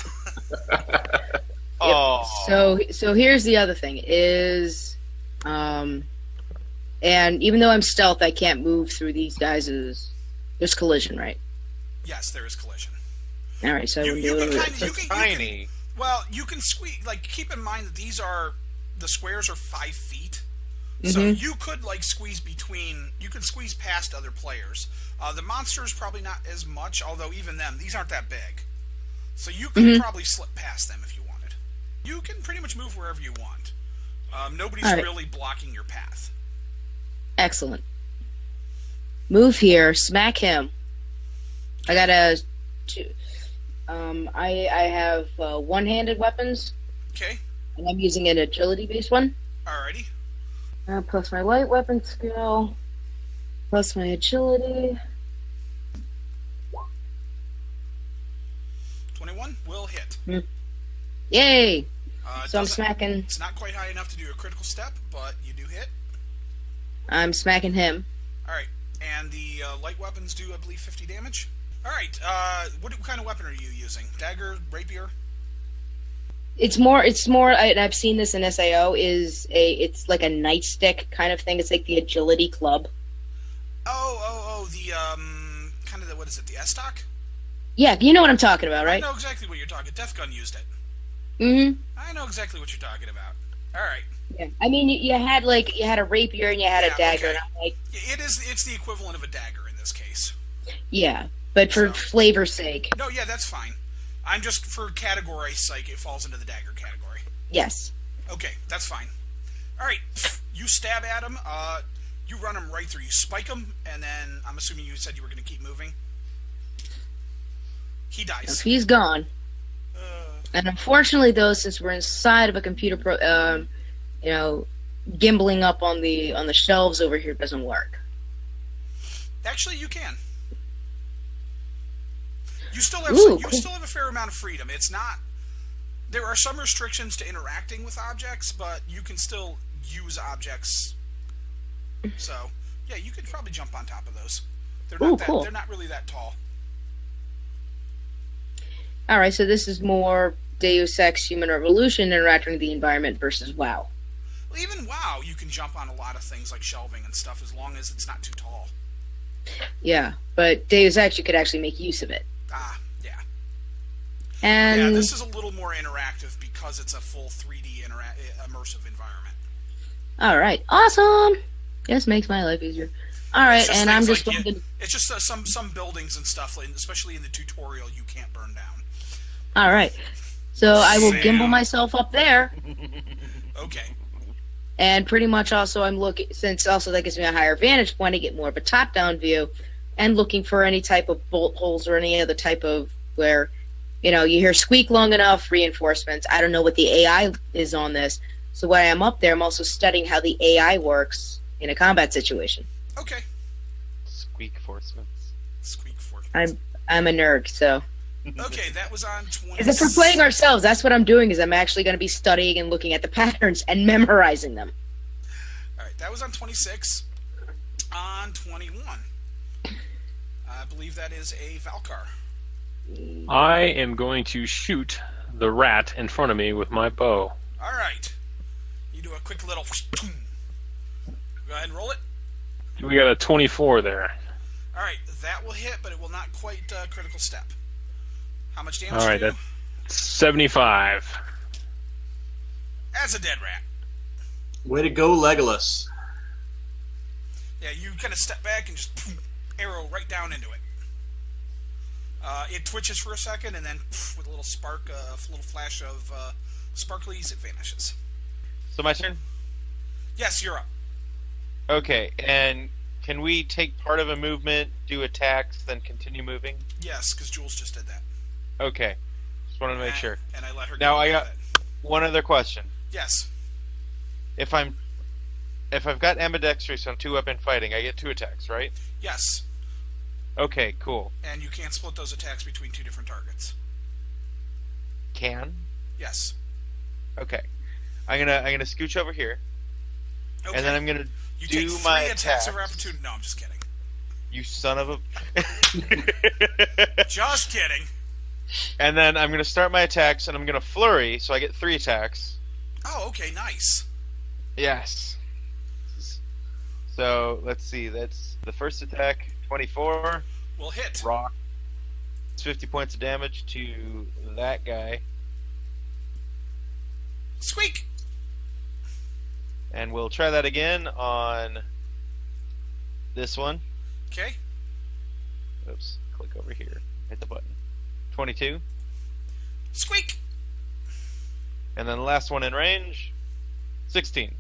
Yep. Oh. So here's the other thing is, and even though I'm stealth, I can't move through these guys. There's collision, right? Yes, there is collision. All right, so you can, well, you can squeeze. Like, keep in mind that these are the squares are 5 feet. So you could like squeeze between, you can squeeze past other players. The monsters probably not as much, although even them, these aren't that big. So you could probably slip past them if you wanted. You can pretty much move wherever you want. Nobody's really blocking your path. Excellent. Move here, smack him. I got a I have one-handed weapons. Okay. And I'm using an agility-based one. Alrighty. Plus my light weapon skill, plus my agility. 21 will hit. Yay! So I'm smacking. It's not quite high enough to do a critical step, but you do hit. I'm smacking him. Alright, and the light weapons do, I believe, 50 damage. Alright, what kind of weapon are you using? Dagger? Rapier? It's more. I've seen this in SAO. It's like a nightstick kind of thing. It's like the agility club. Oh, the kind of the, what is it? The S-Stock? Yeah, you know what I'm talking about, right? I know exactly what you're talking. Death Gun used it. I know exactly what you're talking about. All right. Yeah, I mean, you had a rapier and you had a dagger. Okay. And I'm like, it's the equivalent of a dagger in this case. Yeah, but for flavor's sake. No, yeah, that's fine. I'm just, for category's sake, it falls into the dagger category. Yes. Okay, that's fine. All right, you stab at him, you run him right through, you spike him, and then I'm assuming you said you were going to keep moving. He dies. He's gone. And unfortunately, though, since we're inside of a computer, you know, gimbling up on the shelves over here doesn't work. Actually, you can. You still have you still have a fair amount of freedom. It's not, there are some restrictions to interacting with objects, but you can still use objects. So yeah, you could probably jump on top of those. They're not they're not really that tall. All right, so this is more Deus Ex Human Revolution interacting with the environment versus WoW. Well, even WoW, you can jump on a lot of things like shelving and stuff as long as it's not too tall. Yeah, but Deus Ex, you could actually make use of it. Ah, yeah. And yeah, this is a little more interactive because it's a full 3D immersive environment. All right, awesome. This makes my life easier. All right, and I'm just like it's just some buildings and stuff, especially in the tutorial, you can't burn down. All right, so I will gimbal myself up there. Okay. And pretty much also I'm looking, since also that gives me a higher vantage point, I get more of a top-down view. And looking for any type of bolt holes or any other type of where, you know, you hear squeak long enough, reinforcements. I don't know what the AI is on this. So while I'm up there, I'm also studying how the AI works in a combat situation. Okay. Squeakforcements. Squeakforcements. I'm a nerd, so. Okay, that was on 20. Is it for playing ourselves? That's what I'm doing, is I'm actually going to be studying and looking at the patterns and memorizing them. All right, that was on 26. On 21. I believe that is a Valkar. I am going to shoot the rat in front of me with my bow. Alright. You do a quick little... Go ahead and roll it. We got a 24 there. Alright, that will hit, but it will not quite critical step. How much damage do you do? Alright, that's 75. That's a dead rat. Way to go, Legolas. Yeah, you kind of step back and just... arrow right down into it. It twitches for a second, and then with a little spark, a little flash of sparklies, it vanishes. So my turn? Yes, you're up. Okay, and can we take part of a movement, do attacks, then continue moving? Yes, because Joules just did that. Okay, just wanted to make sure. And I let her now go. Now I got one other question. Yes. If I've got ambidextrous on two-weapon fighting, I get two attacks, right? Yes. Okay, cool. And you can't split those attacks between two different targets. Can? Yes. Okay. I'm gonna scooch over here. Okay. And then I'm gonna do my attacks of opportunity. No, I'm just kidding. You son of a. Just kidding. And then I'm gonna start my attacks, and I'm gonna flurry, so I get 3 attacks. Oh, okay, nice. Yes. So let's see. That's the first attack. 24. Will hit. Rock. It's 50 points of damage to that guy. Squeak. And we'll try that again on this one. Okay. Oops. Click over here. Hit the button. 22. Squeak. And then the last one in range. 16.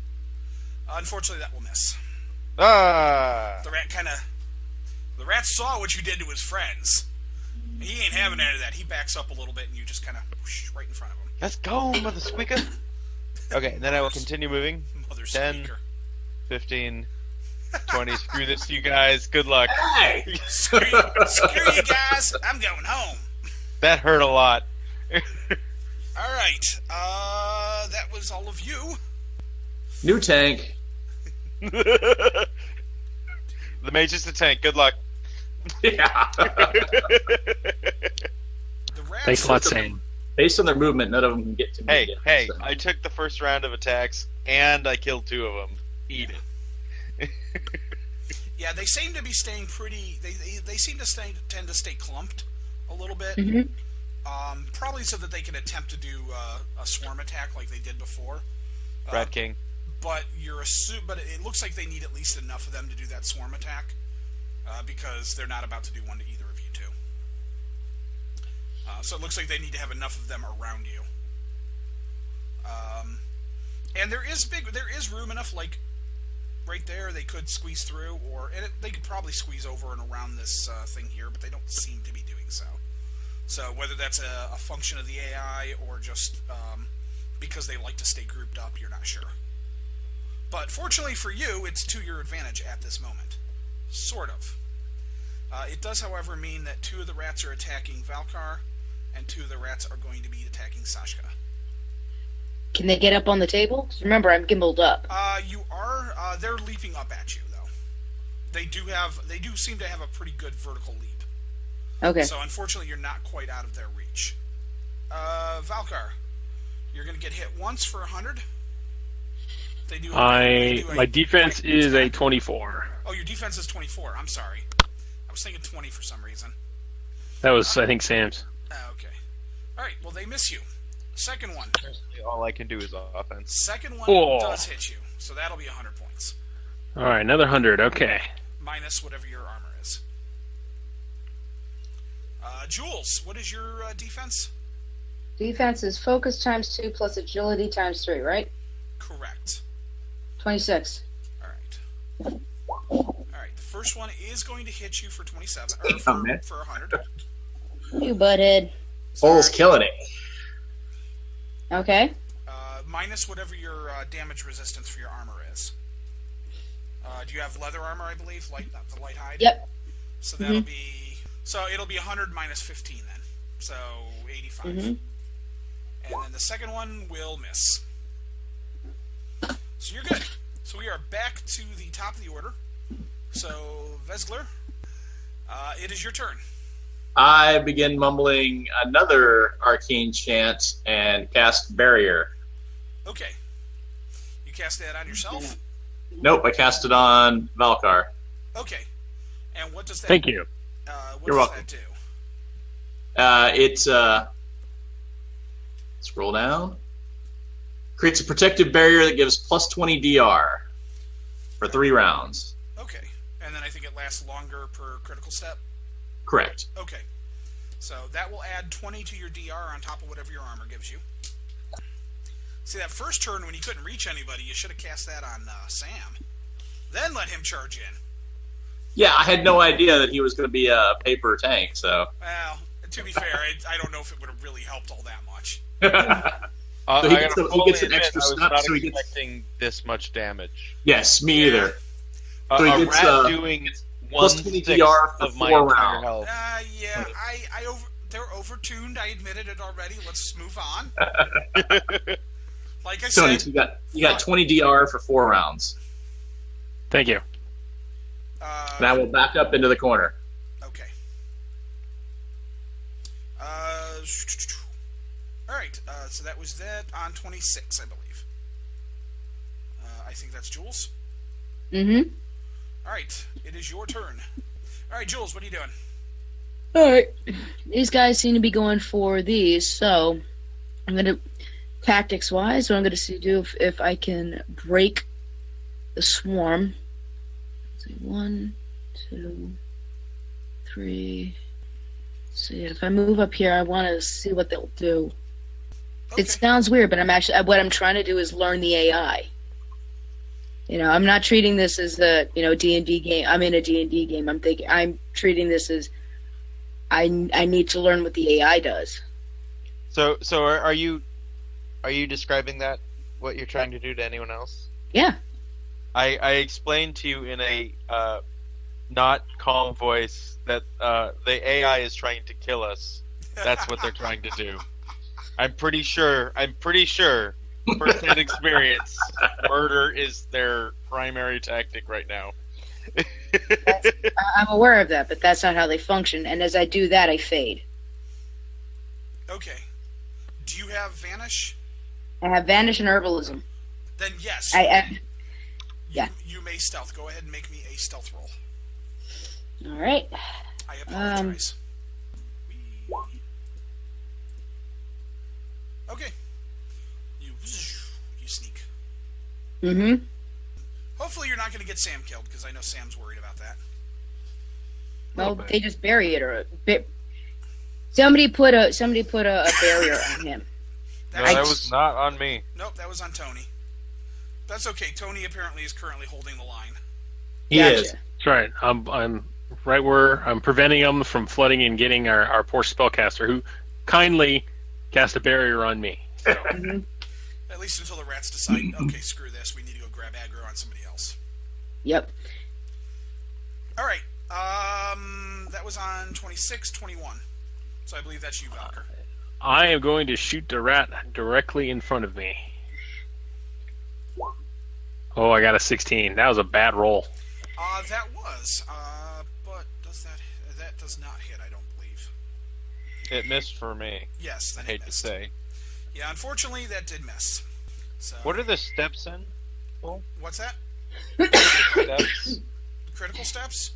Unfortunately, that will miss. Ah. The rat saw what you did to his friends. He ain't having any of that. He backs up a little bit, and you just kind of whoosh right in front of him. Let's go, mother squeaker. Okay, and then I will continue moving. Mother 10, squeaker. 15, 20. Screw this, you guys. Good luck. Hey, screw you guys. I'm going home. That hurt a lot. All right. That was all of you. New tank. The mage is the tank. Good luck. Yeah. Thanks a lot, Sam. Based on their movement, none of them can get to me. Hey, yet, hey! So. I took the first round of attacks, and I killed 2 of them. Eat it. Yeah, they seem to be staying pretty. They seem to tend to stay clumped a little bit, probably so that they can attempt to do a swarm attack like they did before. Rat King. But it looks like they need at least enough of them to do that swarm attack, because they're not about to do one to either of you two. So it looks like they need to have enough of them around you. And there is room enough, like right there, they could squeeze through, they could probably squeeze over and around this thing here, but they don't seem to be doing so. So whether that's a function of the AI or just because they like to stay grouped up, you're not sure. But fortunately for you, it's to your advantage at this moment. Sort of. It does, however, mean that 2 of the rats are attacking Valkar, and 2 of the rats are going to be attacking Sashka. Can they get up on the table? Because remember, I'm gimbaled up. You are. They're leaping up at you, though. They do seem to have a pretty good vertical leap. Okay. So unfortunately, you're not quite out of their reach. Valkar, you're going to get hit once for 100. My defense is a 24. Oh, your defense is 24. I'm sorry. I was thinking 20 for some reason. That was, I think, Sam's. Okay. All right. Well, they miss you. Second one. All I can do is offense. Second one does hit you, so that'll be 100 points. All right, another 100. Okay. Minus whatever your armor is. Joules, what is your defense? Defense is focus times 2 plus agility times 3, right? Correct. 26. Alright. Alright, the first one is going to hit you for 27. Or for 100. You butthead. Bull's killing it. Okay. Minus whatever your damage resistance for your armor is. Do you have leather armor, I believe? The light hide? Yep. So that'll be... So it'll be 100 minus 15 then. So 85. And then the second one will miss. So you're good. So we are back to the top of the order. So, Besligr, it is your turn. I begin mumbling another arcane chant and cast Barrier. Okay. You cast that on yourself? Nope, I cast it on Valkar. Okay. And what does that... Thank you. What does that do? Scroll down. Creates a protective barrier that gives plus 20 DR for 3 rounds. Okay. And then I think it lasts longer per critical step? Correct. Okay. So that will add 20 to your DR on top of whatever your armor gives you. See, that first turn when you couldn't reach anybody, you should have cast that on Sam. Then let him charge in. Yeah, I had no idea that he was going to be a paper tank, so... Well, to be fair, I don't know if it would have really helped all that much. So he gets an extra step. I was not expecting this much damage. Yes, me either. So he gets, doing plus 20 DR for 4 rounds. Yeah, I over they're overtuned. I admitted it already. Let's move on. Like I said, you got 20 DR for 4 rounds. Thank you. And I will back up into the corner. Okay. All right. So that was that on 26, I believe. I think that's Joules. Mm-hmm. All right. It is your turn. All right, Joules, what are you doing? All right. These guys seem to be going for these, so I'm going to, tactics-wise, what I'm going to see do if I can break the swarm. Let's see, 1, 2, 3. Let's see, if I move up here, I want to see what they'll do. Okay. It sounds weird, but I'm actually, what I'm trying to do is learn the AI. You know, I'm not treating this as a, you know, D&D game. I'm in a D&D game. I'm treating this as I need to learn what the AI does. So are you describing that what you're trying to do to anyone else? Yeah. I explained to you in a not calm voice that the AI is trying to kill us. That's what they're trying to do. I'm pretty sure first-hand experience, murder is their primary tactic right now. I'm aware of that, but that's not how they function. And as I do that, I fade. Okay. Do you have Vanish? I have Vanish and Herbalism. Then yes. You may stealth. Go ahead and make me a stealth roll. All right. I apologize. Okay. You sneak. Mm-hmm. Hopefully you're not going to get Sam killed, because I know Sam's worried about that. Well, they just bury it, or somebody put a barrier on him. That was not on me. Nope, that was on Tony. That's okay. Tony apparently is currently holding the line. He is. That's right. I'm right where I'm preventing him from flooding and getting our poor spellcaster, who kindly cast a barrier on me. So. Mm-hmm. At least until the rats decide, okay, screw this, we need to go grab aggro on somebody else. Yep. Alright, that was on 26, 21. So I believe that's you, Valkar. I am going to shoot the rat directly in front of me. Oh, I got a 16. That was a bad roll. That was. But does that does not hit, I don't believe. It missed for me. Yes, that hit. I hate to say. Yeah, unfortunately, that did miss. So, what are the steps in? Oh. What's that? Steps? Critical steps?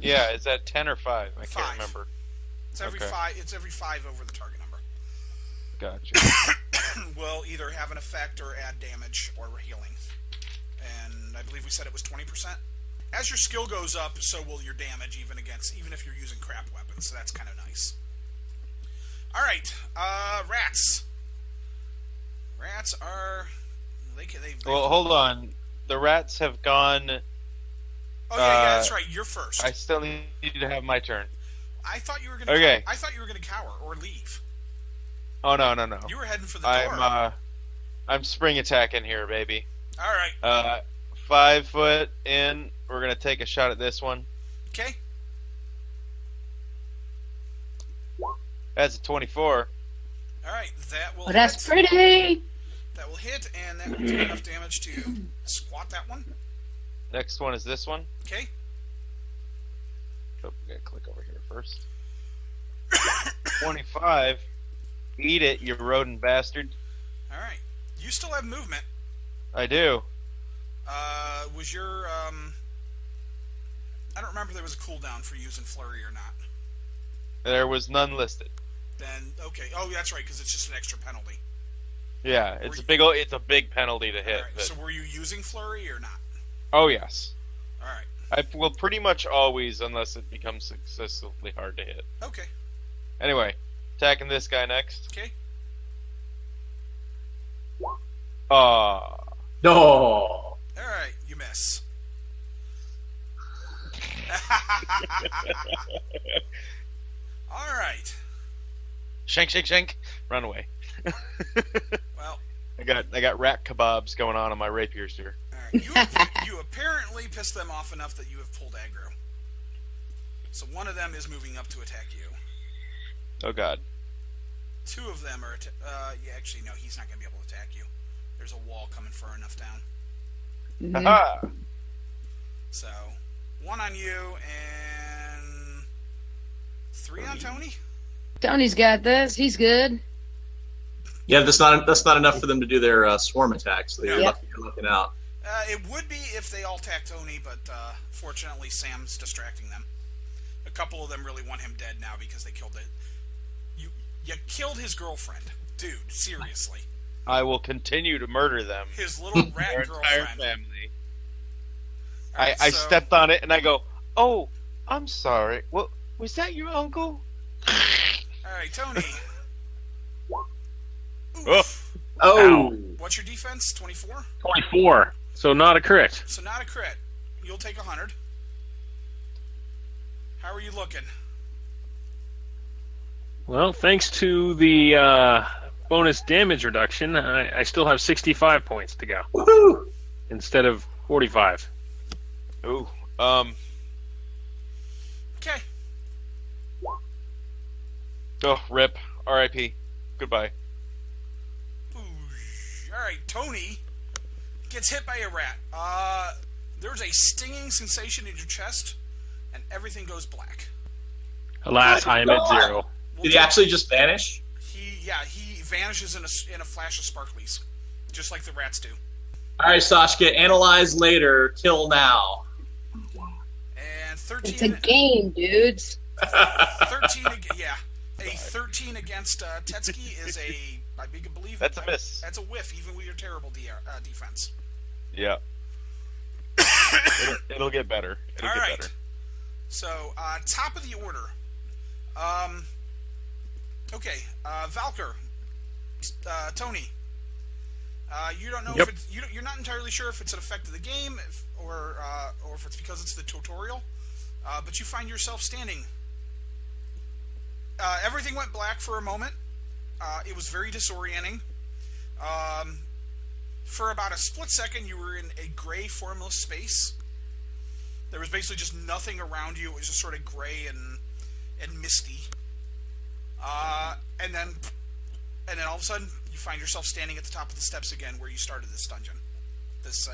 Yeah, is that 10 or 5? I can't remember. It's every 5. It's every 5 over the target number. Gotcha. Will either have an effect or add damage or healing. And I believe we said it was 20%. As your skill goes up, so will your damage, even if you're using crap weapons. So that's kind of nice. All right, rats. Rats are... Well, hold on. The rats have gone... Oh, yeah, that's right. You're first. I still need to have my turn. I thought you were going to I thought you were going to cower or leave. Oh, no. You were heading for the door. I'm spring attacking here, baby. All right. 5 foot in. We're going to take a shot at this one. Okay. That's a 24. All right. That will... Oh, that's pretty! That will hit, and that will do enough damage to squat that one. Next one is this one. Okay. Oh, we gotta click over here first. 25. Eat it, you rodent bastard. All right. You still have movement. I do. Was your I don't remember if there was a cooldown for using flurry or not. There was none listed. Then okay. Oh, that's right, because it's just an extra penalty. Yeah, it's a big penalty to hit. All right, but... So were you using flurry or not? Oh yes. All right. I will pretty much always, unless it becomes excessively hard to hit. Okay. Anyway, attacking this guy next. Okay. Ah. No. All right, you miss. All right. Shank, shank, shank. Run away. Well, I got rat kebabs going on my rapiers here. Right. You apparently pissed them off enough that you have pulled aggro. So one of them is moving up to attack you. Oh god. Two of them are... actually, no, he's not going to be able to attack you. There's a wall coming far enough down. Mm-hmm. Aha! So, one on you, and... three on Tony? Tony's got this. He's good. Yeah, that's not enough for them to do their swarm attacks. So they're looking out. It would be if they all attack Tony, but fortunately Sam's distracting them. A couple of them really want him dead now because they killed it. You killed his girlfriend. Dude, seriously. I will continue to murder them. His little rat girlfriend. Their entire family. Right, I stepped on it and I go, oh, I'm sorry. Well, was that your uncle? Alright, Tony. Oof. Oh. Ow. What's your defense? 24? 24. So not a crit. You'll take 100. How are you looking? Well, thanks to the bonus damage reduction, I still have 65 points to go. Woohoo! Instead of 45. Ooh. Okay. Oh, rip. R.I.P. Goodbye. Alright, Tony gets hit by a rat. There's a stinging sensation in your chest, and everything goes black. Alas, I am at 0. Did he actually just vanish? He vanishes in a flash of sparklies, just like the rats do. Alright, Sashka, analyze later, kill now. And 13... It's a game, dudes. 13, yeah. A 13 against Tetski is a... That's a miss. That's a whiff, even with your terrible defense. Yeah. it'll get better. It'll get better. So, top of the order. Okay, Valkar, Tony. You don't know if it's, you're not entirely sure if it's an effect of the game or if it's because it's the tutorial, but you find yourself standing. Everything went black for a moment. It was very disorienting. For about a split second, you were in a gray, formless space. There was basically just nothing around you. It was just sort of gray and misty. And then all of a sudden, you find yourself standing at the top of the steps again, where you started this dungeon, this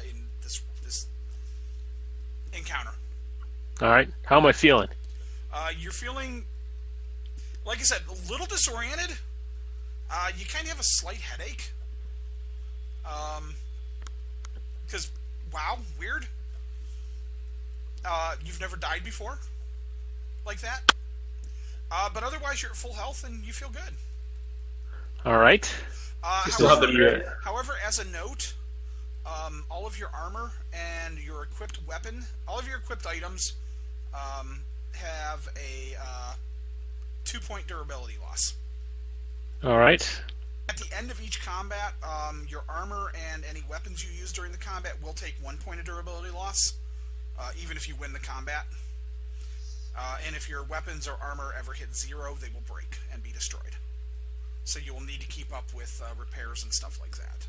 encounter. All right. How am I feeling? You're feeling, like I said, a little disoriented. You kind of have a slight headache. Because, wow, weird. You've never died before like that. But otherwise, you're at full health and you feel good. All right. However, as a note, all of your armor and your equipped weapon, all of your equipped items have a 2-point durability loss. All right. At the end of each combat, your armor and any weapons you use during the combat will take 1 point of durability loss, even if you win the combat. And if your weapons or armor ever hit 0, they will break and be destroyed. So you will need to keep up with repairs and stuff like that.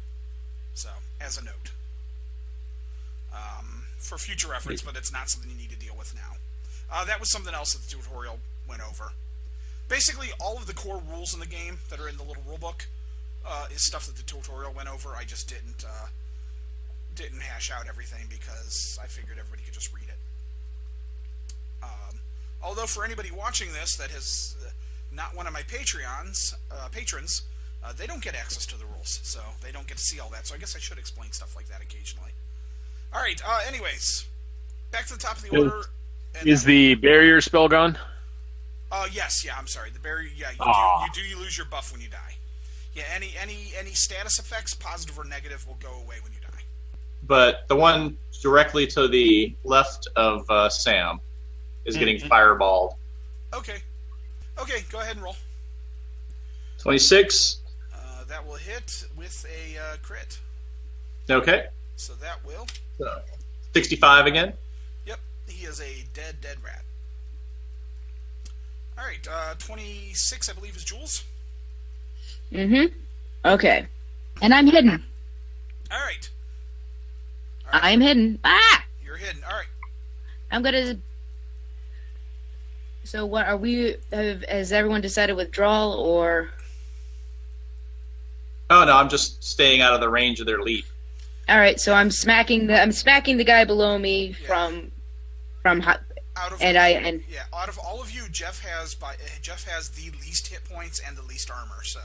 So, as a note. For future reference, but it's not something you need to deal with now. That was something else that the tutorial went over. Basically, all of the core rules in the game that are in the little rulebook is stuff that the tutorial went over. I just didn't hash out everything because I figured everybody could just read it. Although for anybody watching this that has not one of my patrons, they don't get access to the rules, so they don't get to see all that. So I guess I should explain stuff like that occasionally. All right. Anyways, back to the top of the order. Is the barrier spell gone? Yes, I'm sorry. The barrier, you lose your buff when you die. Yeah, any status effects, positive or negative, will go away when you die. But the one directly to the left of Sam is getting fireballed. Okay. Okay, go ahead and roll. 26. That will hit with a crit. Okay. So that will. 65 again. Yep, he is a dead rat. All right, 26, I believe, is Joules. Mm-hmm. Okay. And I'm hidden. All right. I'm hidden. Ah! You're hidden. All right. I'm going to So what are we, has everyone decided withdrawal or? Oh no, I'm just staying out of the range of their leap. All right, so I'm smacking the guy below me from out of all of you, Jeff has the least hit points and the least armor, so.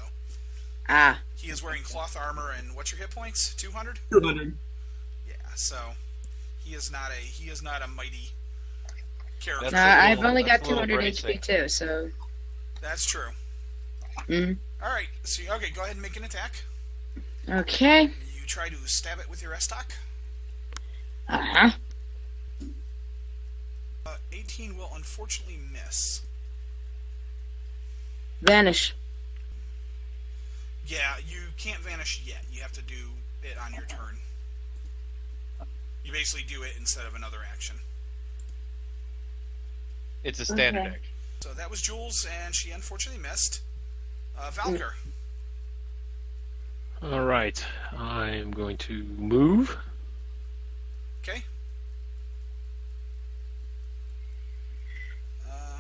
Ah. He is wearing cloth armor and what's your hit points? 200? 200. Yeah, so he is not a mighty character. I've only got 200 HP too, so. That's true. Mm. All right. So okay, go ahead and make an attack. Okay. You try to stab it with your estoc. Uh-huh. 18 will unfortunately miss. Vanish. Yeah, you can't vanish yet. You have to do it on your turn. You basically do it instead of another action. It's a standard action. So that was Joules, and she unfortunately missed. Valkar. All right, I'm going to move. Okay.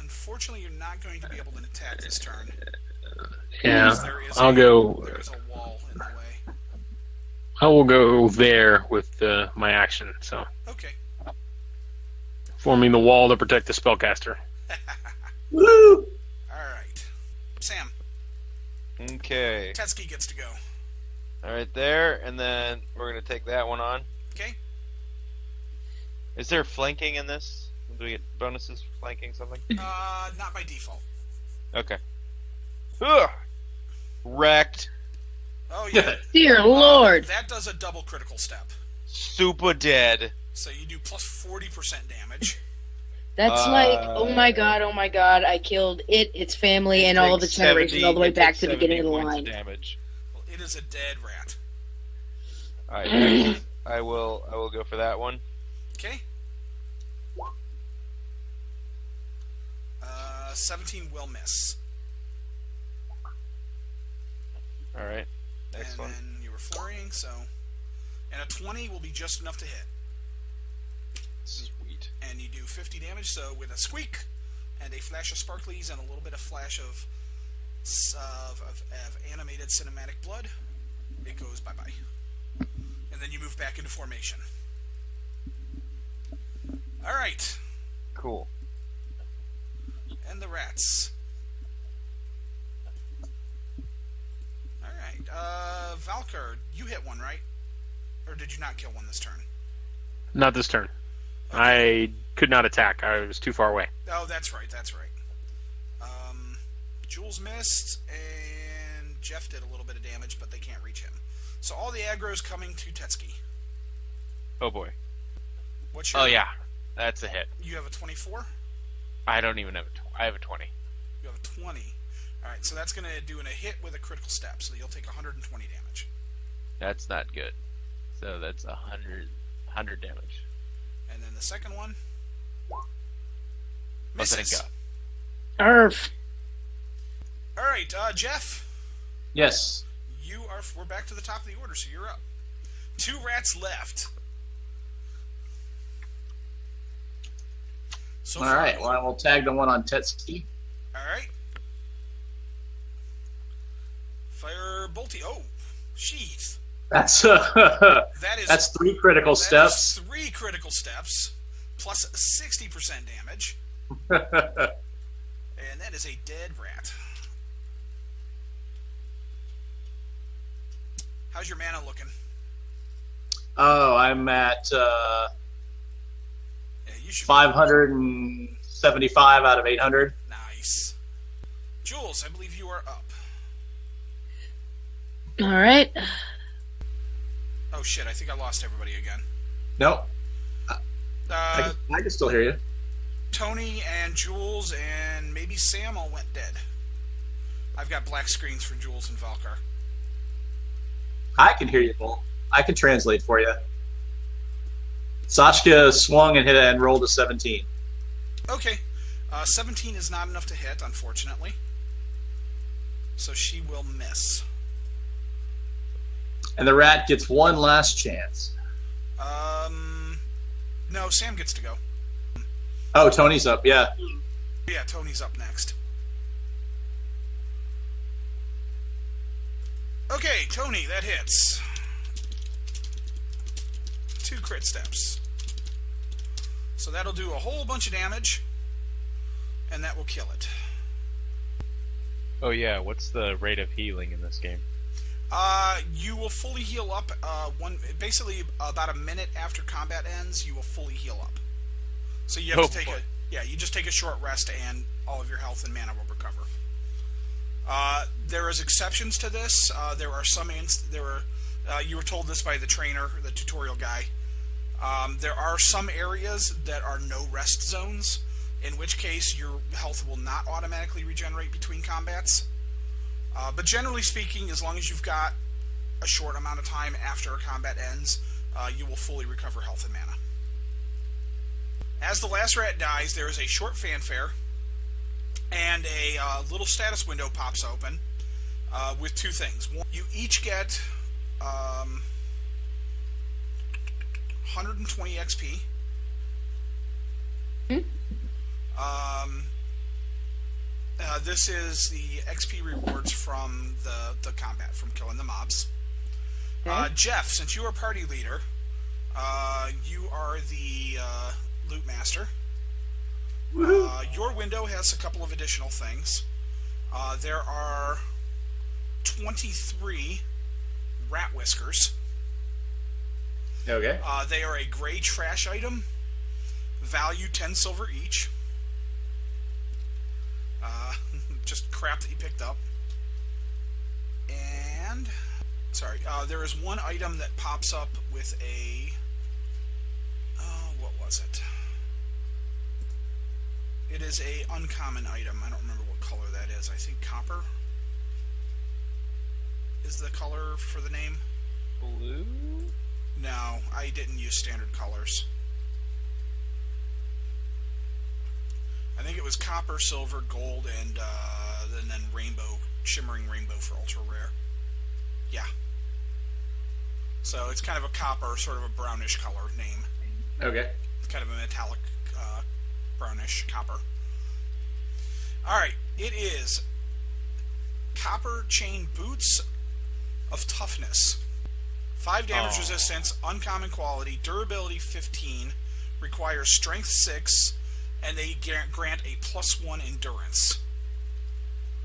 Unfortunately, you're not going to be able to attack this turn. Yeah, There is a wall in the way. I will go there with my action. So. Okay. Forming the wall to protect the spellcaster. Woo! All right, Sam. Okay. Tetski gets to go. All right, there, and then we're gonna take that one on. Okay. Is there flanking in this? Do we get bonuses for flanking something? Not by default. Okay. Ugh. Wrecked. Oh yeah. Dear Lord. That does a double critical step. Super dead. So you do plus 40% damage. That's like, oh my god, I killed it, its family, and all of its generations all the way back to the beginning of the line. Damage. Well, it is a dead rat. All right, I will go for that one. Okay. 17 will miss. All right. Next one. And then you were flurrying, so, and a 20 will be just enough to hit. And you do 50 damage, so with a squeak and a flash of sparklies and a little bit of flash of animated cinematic blood, it goes bye-bye. And then you move back into formation. All right. Cool. And the rats. All right. Valkar, you hit one, right? Or did you not kill one this turn? Not this turn. I could not attack. I was too far away. Oh, that's right. That's right. Joules missed, and Jeff did a little bit of damage, but they can't reach him. So all the aggro's coming to Tetski. Oh, boy. What's your... Oh, yeah. That's a hit. You have a 24? I don't even have a... I have a 20. You have a 20. All right, so that's going to do a hit with a critical step, so you'll take 120 damage. That's not good. So that's 100 damage. And then the second one misses. Arf. All right, Jeff. Yes. You are. We're back to the top of the order, so you're up. Two rats left. So all right. Well, I will tag the one on Tetski. All right. Fire bolty. Oh, sheath. That's three critical steps. Three critical steps, plus 60% damage. And that is a dead rat. How's your mana looking? Oh, I'm at 575 out of 800. Nice. Joules, I believe you are up. All right. Oh shit, I think I lost everybody again. No. I can still hear you. Tony and Joules and maybe Sam all went dead. I've got black screens from Joules and Valkar. I can hear you, Bull. I can translate for you. Sashka swung and hit and rolled a 17. Okay. 17 is not enough to hit, unfortunately. So she will miss. And the rat gets one last chance. No, Sam gets to go. Oh, Tony's up, yeah. Yeah, Tony's up next. Okay, Tony, that hits. 2 crit steps. So that'll do a whole bunch of damage, and that will kill it. Oh yeah, what's the rate of healing in this game? You will fully heal up, basically about a minute after combat ends, you will fully heal up. So you have to take you just take a short rest and all of your health and mana will recover. There is exceptions to this. There are some you were told this by the trainer, the tutorial guy. There are some areas that are no rest zones, in which case your health will not automatically regenerate between combats. But generally speaking, as long as you've got a short amount of time after a combat ends, you will fully recover health and mana. As the last rat dies, there is a short fanfare, and a little status window pops open with 2 things. One, you each get 120 XP. This is the XP rewards from the combat, from killing the mobs. Jeff, since you are party leader, you are the loot master. Your window has a couple of additional things. There are 23 rat whiskers. Okay. They are a gray trash item, value 10 silver each. Just crap that you picked up. And there is one item that pops up with a what was it? It is a uncommon item. I don't remember what color that is. I think copper is the color for the name. Blue? No, I didn't use standard colors. I think it was copper, silver, gold, and then rainbow, shimmering rainbow for ultra rare. Yeah. So it's kind of a copper, sort of a brownish color name. Okay. It's kind of a metallic brownish copper. Alright, it is copper chain boots of toughness. 5 damage resistance, uncommon quality, durability 15, requires strength 6, and they grant a +1 endurance.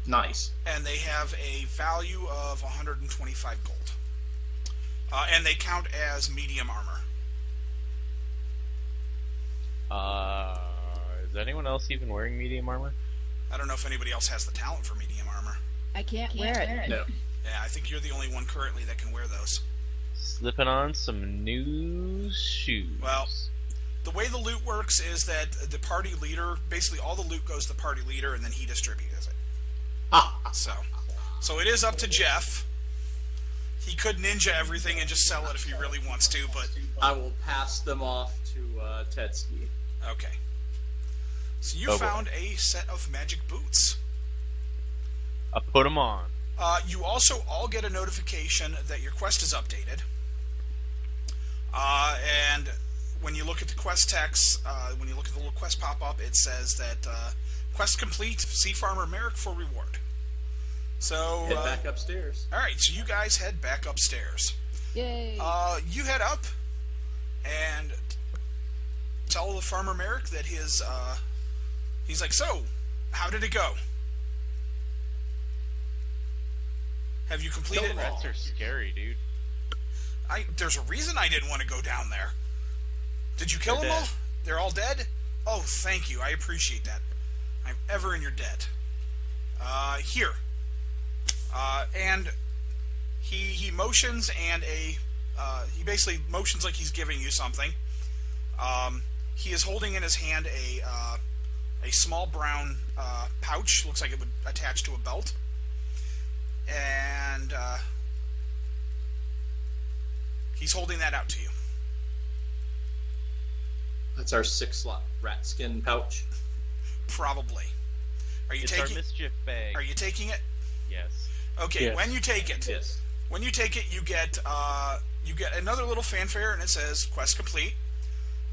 Nice. And they have a value of 125 gold. And they count as medium armor. Is anyone else even wearing medium armor? I don't know if anybody else has the talent for medium armor. I can't wear it. No. Yeah, I think you're the only one currently that can wear those. Slipping on some new shoes. Well, the way the loot works is that the party leader, basically all the loot goes to the party leader and then he distributes it. So it is up to Jeff. He could ninja everything and just sell it if he really wants to, but I will pass them off to Tetski. Okay. So you found a set of magic boots. I put them on. You also all get a notification that your quest is updated. And when you look at the quest text, when you look at the little quest pop-up, it says that quest complete, see Farmer Merrick for reward. So head back upstairs. Alright, so you guys head back upstairs. Yay. You head up and tell the Farmer Merrick that his he's like, so, how did it go? Have you completed it? Rats are scary, dude. There's a reason I didn't want to go down there. Did you kill them all? They're all dead? Oh, thank you. I appreciate that. I'm ever in your debt. Here. And he motions and he basically motions like he's giving you something. He is holding in his hand a small brown pouch. Looks like it would attach to a belt. And he's holding that out to you. That's our 6-slot rat skin pouch. Probably. It's our mischief bag. Are you taking it? Yes. Okay. Yes. When you take it, you get another little fanfare, and it says quest complete,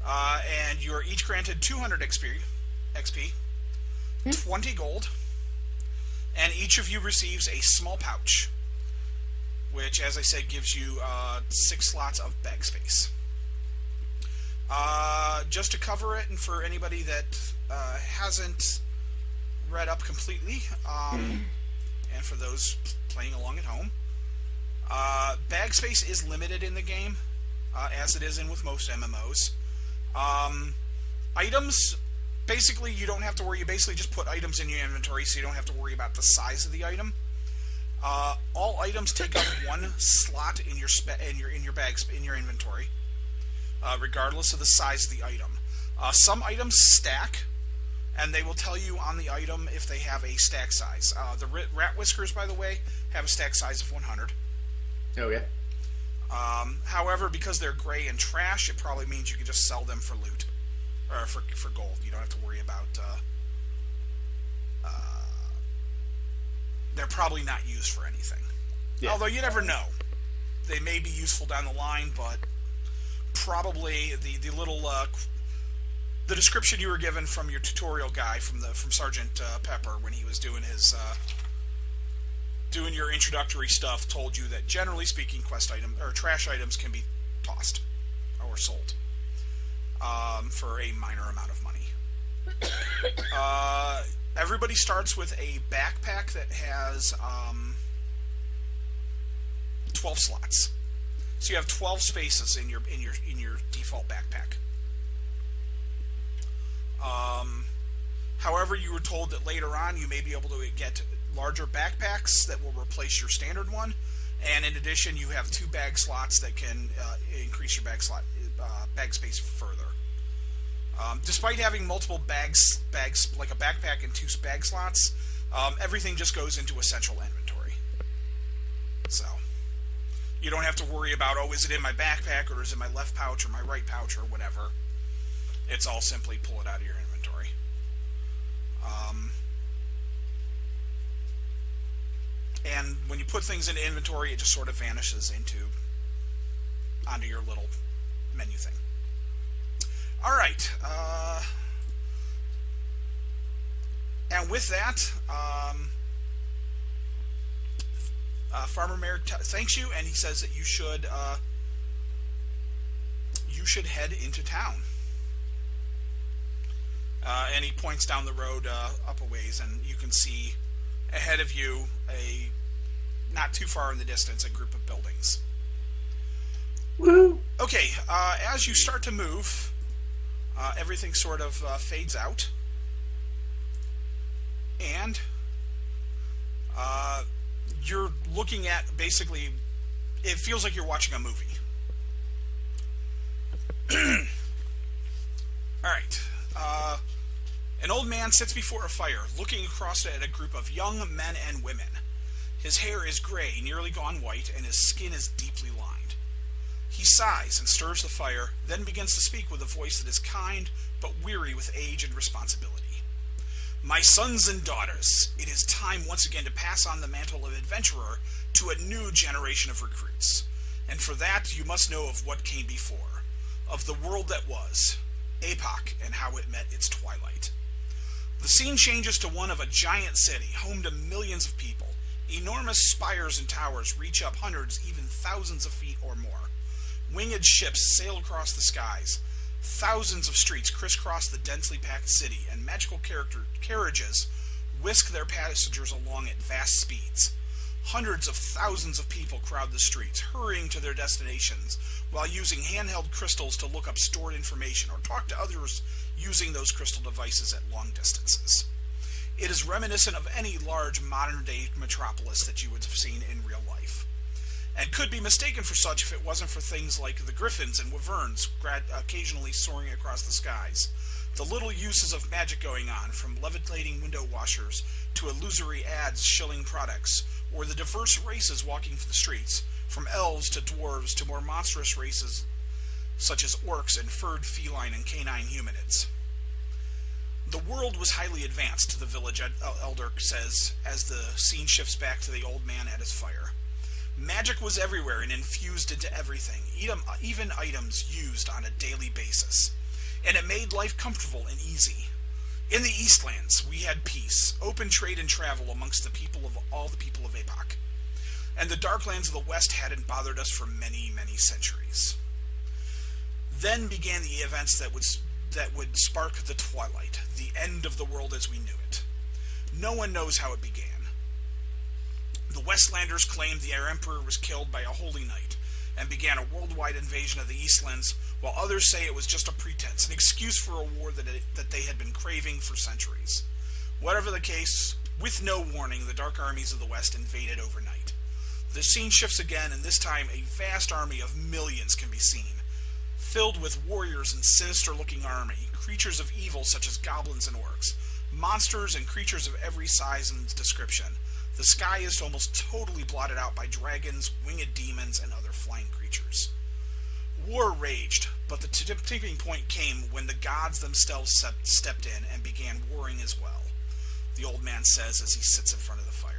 and you are each granted 200 XP. 20 gold, and each of you receives a small pouch, which, as I said, gives you 6 slots of bag space. Just to cover it, and for anybody that hasn't read up completely, and for those playing along at home, bag space is limited in the game, as it is in with most MMOs. Items, basically you don't have to worry, you basically just put items in your inventory, so you don't have to worry about the size of the item. All items take up 1 slot in your bags in your inventory, regardless of the size of the item. Some items stack, and they will tell you on the item if they have a stack size. The rat whiskers, by the way, have a stack size of 100. Oh yeah. However, because they're gray and trash, it probably means you can just sell them for loot or for gold. You don't have to worry about. They're probably not used for anything. Yeah. Although you never know, they may be useful down the line, but probably the little the description you were given from your tutorial guy from Sergeant Pepper when he was doing his doing your introductory stuff told you that generally speaking, quest items or trash items can be tossed or sold for a minor amount of money. Everybody starts with a backpack that has 12 slots, so you have 12 spaces in your default backpack. However, you were told that later on you may be able to get larger backpacks that will replace your standard one, and in addition, you have 2 bag slots that can increase your bag space further. Despite having multiple bags like a backpack and 2 bag slots, everything just goes into a central inventory. So you don't have to worry about, oh, is it in my backpack or is it in my left pouch or my right pouch or whatever. It's all simply pull it out of your inventory. And when you put things into inventory, it just sort of vanishes onto your little menu thing. Alright, and with that, Farmer Merrick thanks you, and he says that you should head into town. And he points down the road up a ways, and you can see ahead of you, not too far in the distance, a group of buildings. Woo-hoo. Okay, as you start to move, everything sort of fades out, and you're looking at, basically, it feels like you're watching a movie. Alright, an old man sits before a fire, looking across at a group of young men and women. His hair is gray, nearly gone white, and his skin is deeply lined. He sighs and stirs the fire, then begins to speak with a voice that is kind, but weary with age and responsibility. My sons and daughters, it is time once again to pass on the mantle of adventurer to a new generation of recruits. And for that, you must know of what came before, of the world that was, Apoch, and how it met its twilight. The scene changes to one of a giant city, home to millions of people. Enormous spires and towers reach up hundreds, even thousands of feet or more. Winged ships sail across the skies. Thousands of streets crisscross the densely packed city, and magical carriages whisk their passengers along at vast speeds. Hundreds of thousands of people crowd the streets, hurrying to their destinations, while using handheld crystals to look up stored information or talk to others using those crystal devices at long distances. It is reminiscent of any large modern-day metropolis that you would have seen in real life, and could be mistaken for such if it wasn't for things like the griffins and wyverns occasionally soaring across the skies, the little uses of magic going on, from levitating window washers to illusory ads shilling products, or the diverse races walking through the streets, from elves to dwarves to more monstrous races such as orcs and furred feline and canine humanids. The world was highly advanced, the village elder says, as the scene shifts back to the old man at his fire. Magic was everywhere and infused into everything, even items used on a daily basis, and it made life comfortable and easy. In the Eastlands, we had peace, open trade and travel amongst the people of all the people of Apoch, and the Darklands of the West hadn't bothered us for many, many centuries. Then began the events that would spark the Twilight, the end of the world as we knew it. No one knows how it began. The Westlanders claimed the Emperor was killed by a holy knight, and began a worldwide invasion of the Eastlands, while others say it was just a pretense, an excuse for a war that they had been craving for centuries. Whatever the case, with no warning, the dark armies of the West invaded overnight. The scene shifts again, and this time a vast army of millions can be seen, filled with warriors and sinister-looking army, creatures of evil such as goblins and orcs, monsters and creatures of every size and description. The sky is almost totally blotted out by dragons, winged demons, and other flying creatures. War raged, but the tipping point came when the gods themselves stepped in and began warring as well, the old man says as he sits in front of the fire.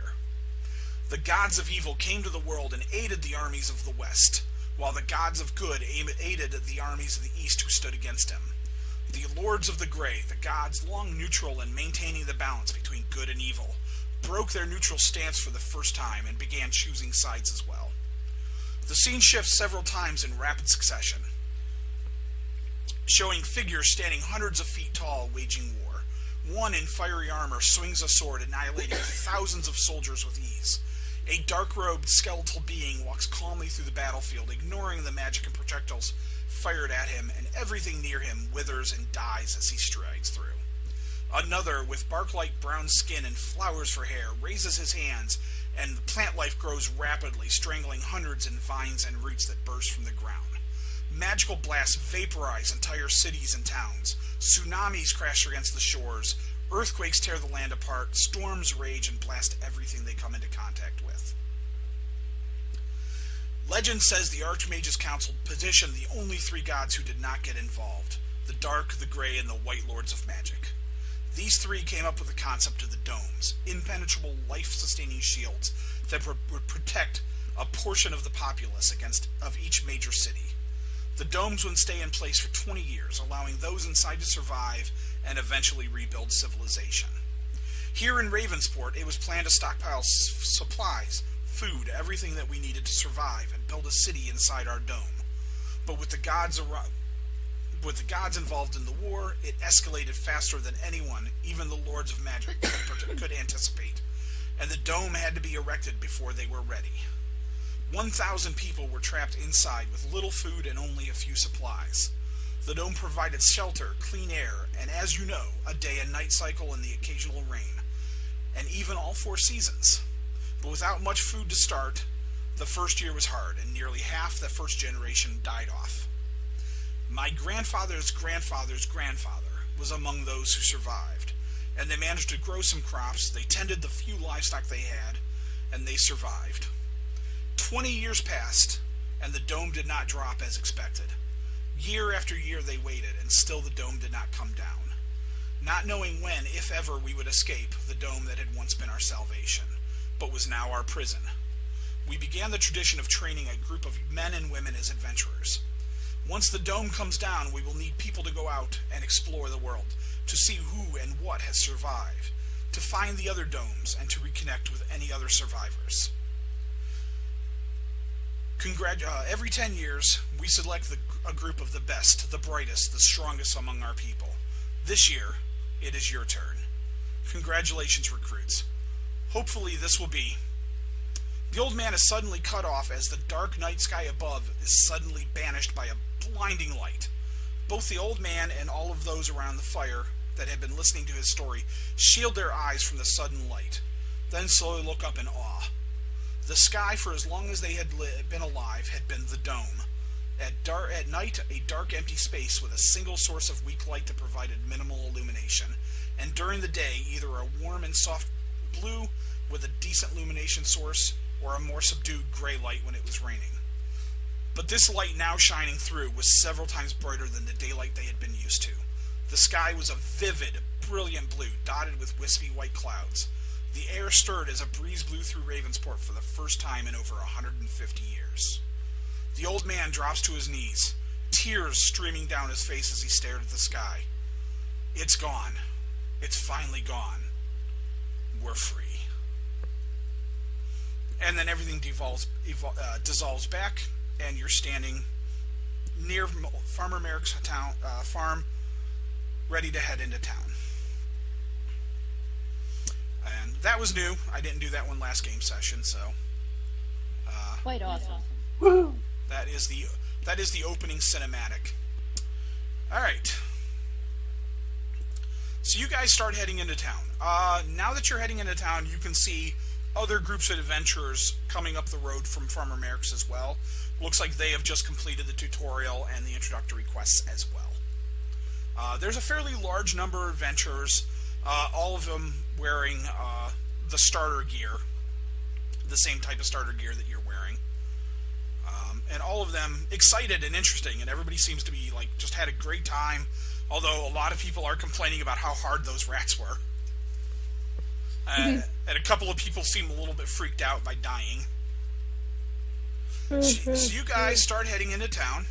The gods of evil came to the world and aided the armies of the West, while the gods of good aided the armies of the East who stood against him. The lords of the Grey, the gods long neutral and maintaining the balance between good and evil, broke their neutral stance for the first time and began choosing sides as well. The scene shifts several times in rapid succession, showing figures standing hundreds of feet tall waging war. One in fiery armor swings a sword, annihilating thousands of soldiers with ease. A dark-robed skeletal being walks calmly through the battlefield, ignoring the magic and projectiles fired at him, and everything near him withers and dies as he strides through. Another, with bark-like brown skin and flowers for hair, raises his hands, and the plant life grows rapidly, strangling hundreds in vines and roots that burst from the ground. Magical blasts vaporize entire cities and towns. Tsunamis crash against the shores. Earthquakes tear the land apart. Storms rage and blast everything they come into contact with. Legend says the Archmage's Council petitioned the only three gods who did not get involved: the Dark, the Grey, and the White Lords of Magic. These three came up with the concept of the domes, impenetrable, life-sustaining shields that would protect a portion of the populace of each major city. The domes would stay in place for 20 years, allowing those inside to survive and eventually rebuild civilization. Here in Ravensport, it was planned to stockpile supplies, food, everything that we needed to survive, and build a city inside our dome. But with the gods involved in the war, it escalated faster than anyone, even the Lords of Magic, could anticipate, and the dome had to be erected before they were ready. 1,000 people were trapped inside with little food and only a few supplies. The dome provided shelter, clean air, and, as you know, a day and night cycle and the occasional rain, and even all four seasons. But without much food to start, the first year was hard, and nearly half the first generation died off. My grandfather's grandfather's grandfather was among those who survived, and they managed to grow some crops, they tended the few livestock they had, and they survived. 20 years passed, and the dome did not drop as expected. Year after year they waited, and still the dome did not come down. Not knowing when, if ever, we would escape the dome that had once been our salvation, but was now our prison, we began the tradition of training a group of men and women as adventurers. Once the dome comes down, we will need people to go out and explore the world, to see who and what has survived, to find the other domes, and to reconnect with any other survivors. Every 10 years, we select a group of the best, the brightest, the strongest among our people. This year, it is your turn. Congratulations, recruits. Hopefully this will be... The old man is suddenly cut off as the dark night sky above is suddenly banished by a blinding light. Both the old man and all of those around the fire that had been listening to his story shield their eyes from the sudden light, then slowly look up in awe. The sky, for as long as they had been alive, had been the dome. At night, a dark empty space with a single source of weak light that provided minimal illumination, and during the day either a warm and soft blue with a decent illumination source, or a more subdued gray light when it was raining. But this light now shining through was several times brighter than the daylight they had been used to. The sky was a vivid, brilliant blue, dotted with wispy white clouds. The air stirred as a breeze blew through Ravensport for the first time in over 150 years. The old man drops to his knees, tears streaming down his face as he stared at the sky. It's gone. It's finally gone. We're free. And then everything dissolves back, and you're standing near Farmer Merrick's town, farm, ready to head into town. And that was new. I didn't do that one last game session, so. Quite awesome. Woo! That is the opening cinematic. All right. So you guys start heading into town. Now that you're heading into town, you can see other groups of adventurers coming up the road from Farmer Merrick's as well. Looks like they have just completed the tutorial and the introductory quests as well. There's a fairly large number of adventurers, all of them wearing the starter gear, the same type of starter gear that you're wearing. And all of them excited and interesting, and everybody seems to be like just had a great time, although a lot of people are complaining about how hard those rats were. And a couple of people seem a little bit freaked out by dying. So you guys start heading into town.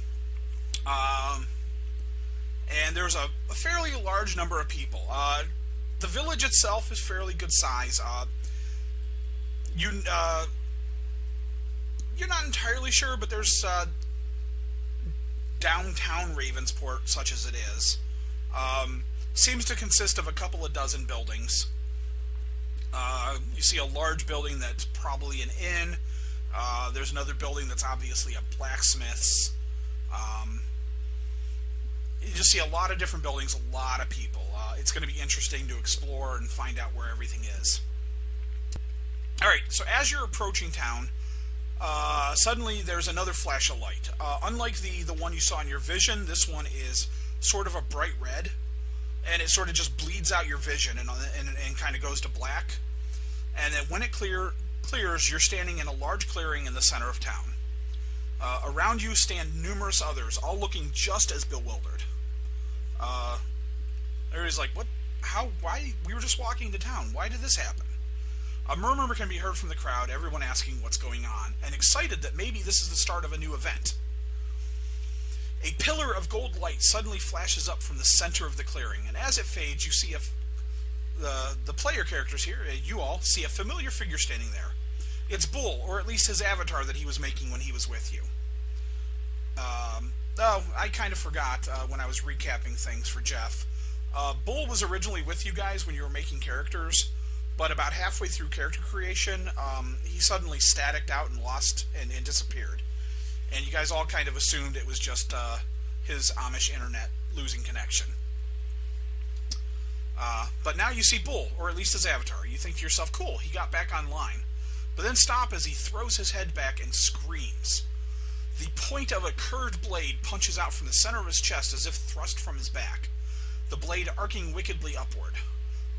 And there's a fairly large number of people. The village itself is fairly good size. You're not entirely sure, but there's downtown Ravensport, such as it is. Seems to consist of a couple of dozen buildings. You see a large building that's probably an inn. There's another building that's obviously a blacksmith's. You just see a lot of different buildings, a lot of people. It's going to be interesting to explore and find out where everything is. Alright, so as you're approaching town, suddenly there's another flash of light. Unlike the one you saw in your vision, this one is sort of a bright red, and it sort of just bleeds out your vision and kind of goes to black. And then when it clears, you're standing in a large clearing in the center of town. Around you stand numerous others, all looking just as bewildered. Everybody's like, what? How? Why? We were just walking to town. Why did this happen? A murmur can be heard from the crowd, everyone asking what's going on, and excited that maybe this is the start of a new event. A pillar of gold light suddenly flashes up from the center of the clearing, and as it fades, you see the player characters here, you all, see a familiar figure standing there. It's Bull, or at least his avatar that he was making when he was with you. Oh, I kind of forgot when I was recapping things for Jeff. Bull was originally with you guys when you were making characters, but about halfway through character creation, he suddenly staticed out and lost and disappeared. And you guys all kind of assumed it was just his Amish internet losing connection. But now you see Bull, or at least his avatar. You think to yourself, cool, he got back online. But then stop as he throws his head back and screams. The point of a curved blade punches out from the center of his chest as if thrust from his back, the blade arcing wickedly upward.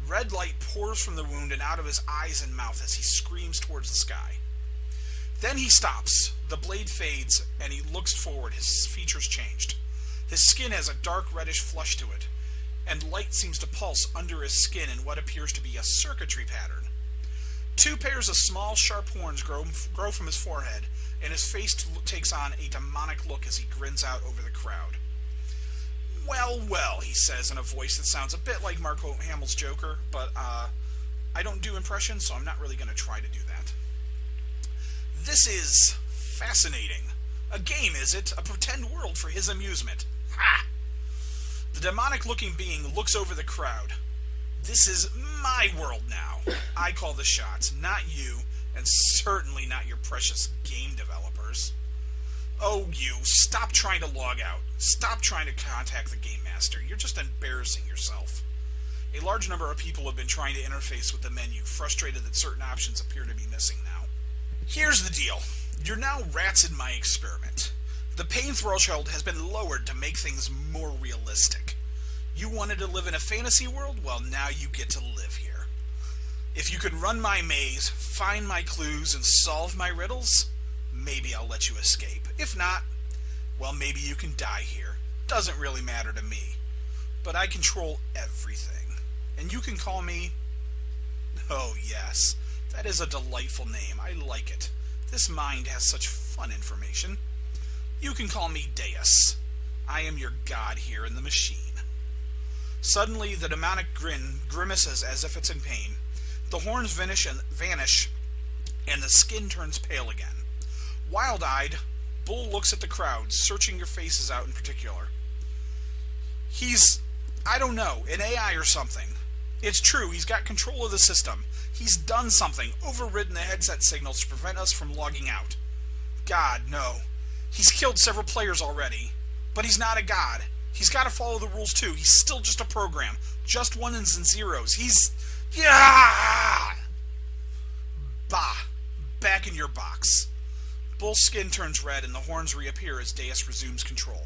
Red light pours from the wound and out of his eyes and mouth as he screams towards the sky. Then he stops, the blade fades, and he looks forward, his features changed. His skin has a dark reddish flush to it, and light seems to pulse under his skin in what appears to be a circuitry pattern. Two pairs of small, sharp horns grow from his forehead, and his face takes on a demonic look as he grins out over the crowd. Well, well, he says in a voice that sounds a bit like Mark Hamill's Joker, but I don't do impressions, so I'm not really going to try to do that. This is fascinating. A game, is it? A pretend world for his amusement. Ha! The demonic-looking being looks over the crowd. This is my world now. I call the shots, not you, and certainly not your precious game developers. Oh, you, stop trying to log out. Stop trying to contact the Game Master. You're just embarrassing yourself. A large number of people have been trying to interface with the menu, frustrated that certain options appear to be missing now. Here's the deal. You're now rats in my experiment. The pain threshold has been lowered to make things more realistic. You wanted to live in a fantasy world? Well, now you get to live here. If you can run my maze, find my clues, and solve my riddles, maybe I'll let you escape. If not, well, maybe you can die here. Doesn't really matter to me. But I control everything. And you can call me... Oh, yes. That is a delightful name. I like it. This mind has such fun information. You can call me Deus. I am your god here in the machine. Suddenly the demonic grin grimaces as if it's in pain. The horns vanish, and the skin turns pale again. Wild-eyed, Bull looks at the crowd, searching your faces out in particular. He's, I don't know, an AI or something. It's true, he's got control of the system. He's done something, overridden the headset signals to prevent us from logging out. God, no. He's killed several players already. But he's not a god. He's got to follow the rules too. He's still just a program. Just ones and zeros. He's... Yeah! Bah. Back in your box. Bull's skin turns red and the horns reappear as Deus resumes control.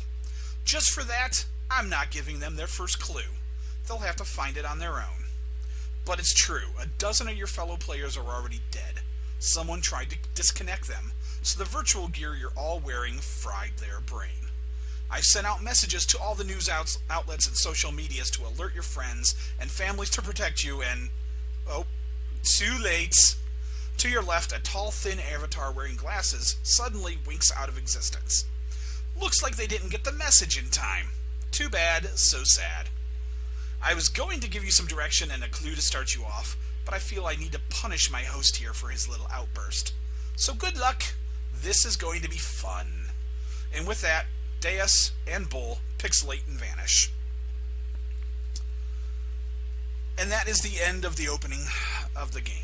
Just for that, I'm not giving them their first clue. They'll have to find it on their own. But it's true. A dozen of your fellow players are already dead. Someone tried to disconnect them, so the virtual gear you're all wearing fried their brain. I sent out messages to all the news outlets and social medias to alert your friends and families to protect you and... Oh, too late. To your left, a tall, thin avatar wearing glasses suddenly winks out of existence. Looks like they didn't get the message in time. Too bad, so sad. I was going to give you some direction and a clue to start you off, but I feel I need to punish my host here for his little outburst. So good luck. This is going to be fun. And with that, Deus and Bull pixelate and vanish. And that is the end of the opening of the game.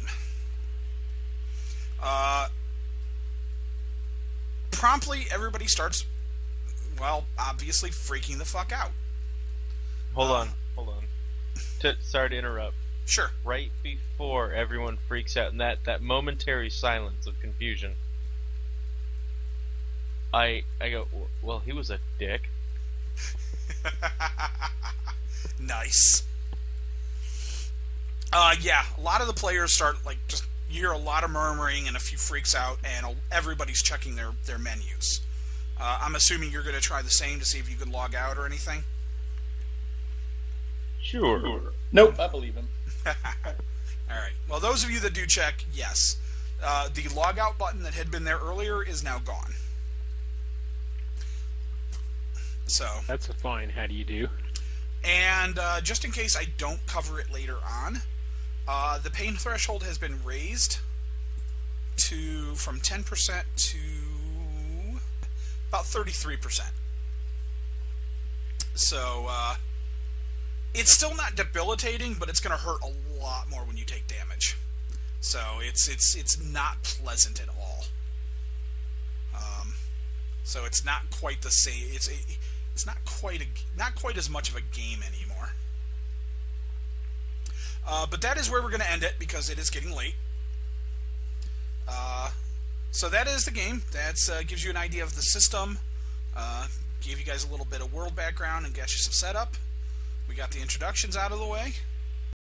Promptly everybody starts, well, obviously freaking the fuck out. Hold on. Sorry to interrupt. Sure. Right before everyone freaks out, and that momentary silence of confusion, I go, well, he was a dick. Nice. Yeah, a lot of the players start, like, just... You hear a lot of murmuring and a few freaks out, and everybody's checking their menus. I'm assuming you're going to try the same to see if you can log out or anything? Sure. Nope, I believe him. Alright. Well, those of you that do check, yes. The logout button that had been there earlier is now gone. So. That's a fine how do you do. And just in case I don't cover it later on, the pain threshold has been raised to from 10% to about 33%. So it's still not debilitating, but it's going to hurt a lot more when you take damage. So it's not pleasant at all. So it's not quite the same. It's not quite as much of a game anymore. But that is where we're going to end it, because it is getting late. So that is the game. That gives you an idea of the system. Gave you guys a little bit of world background and got you some setup. We got the introductions out of the way.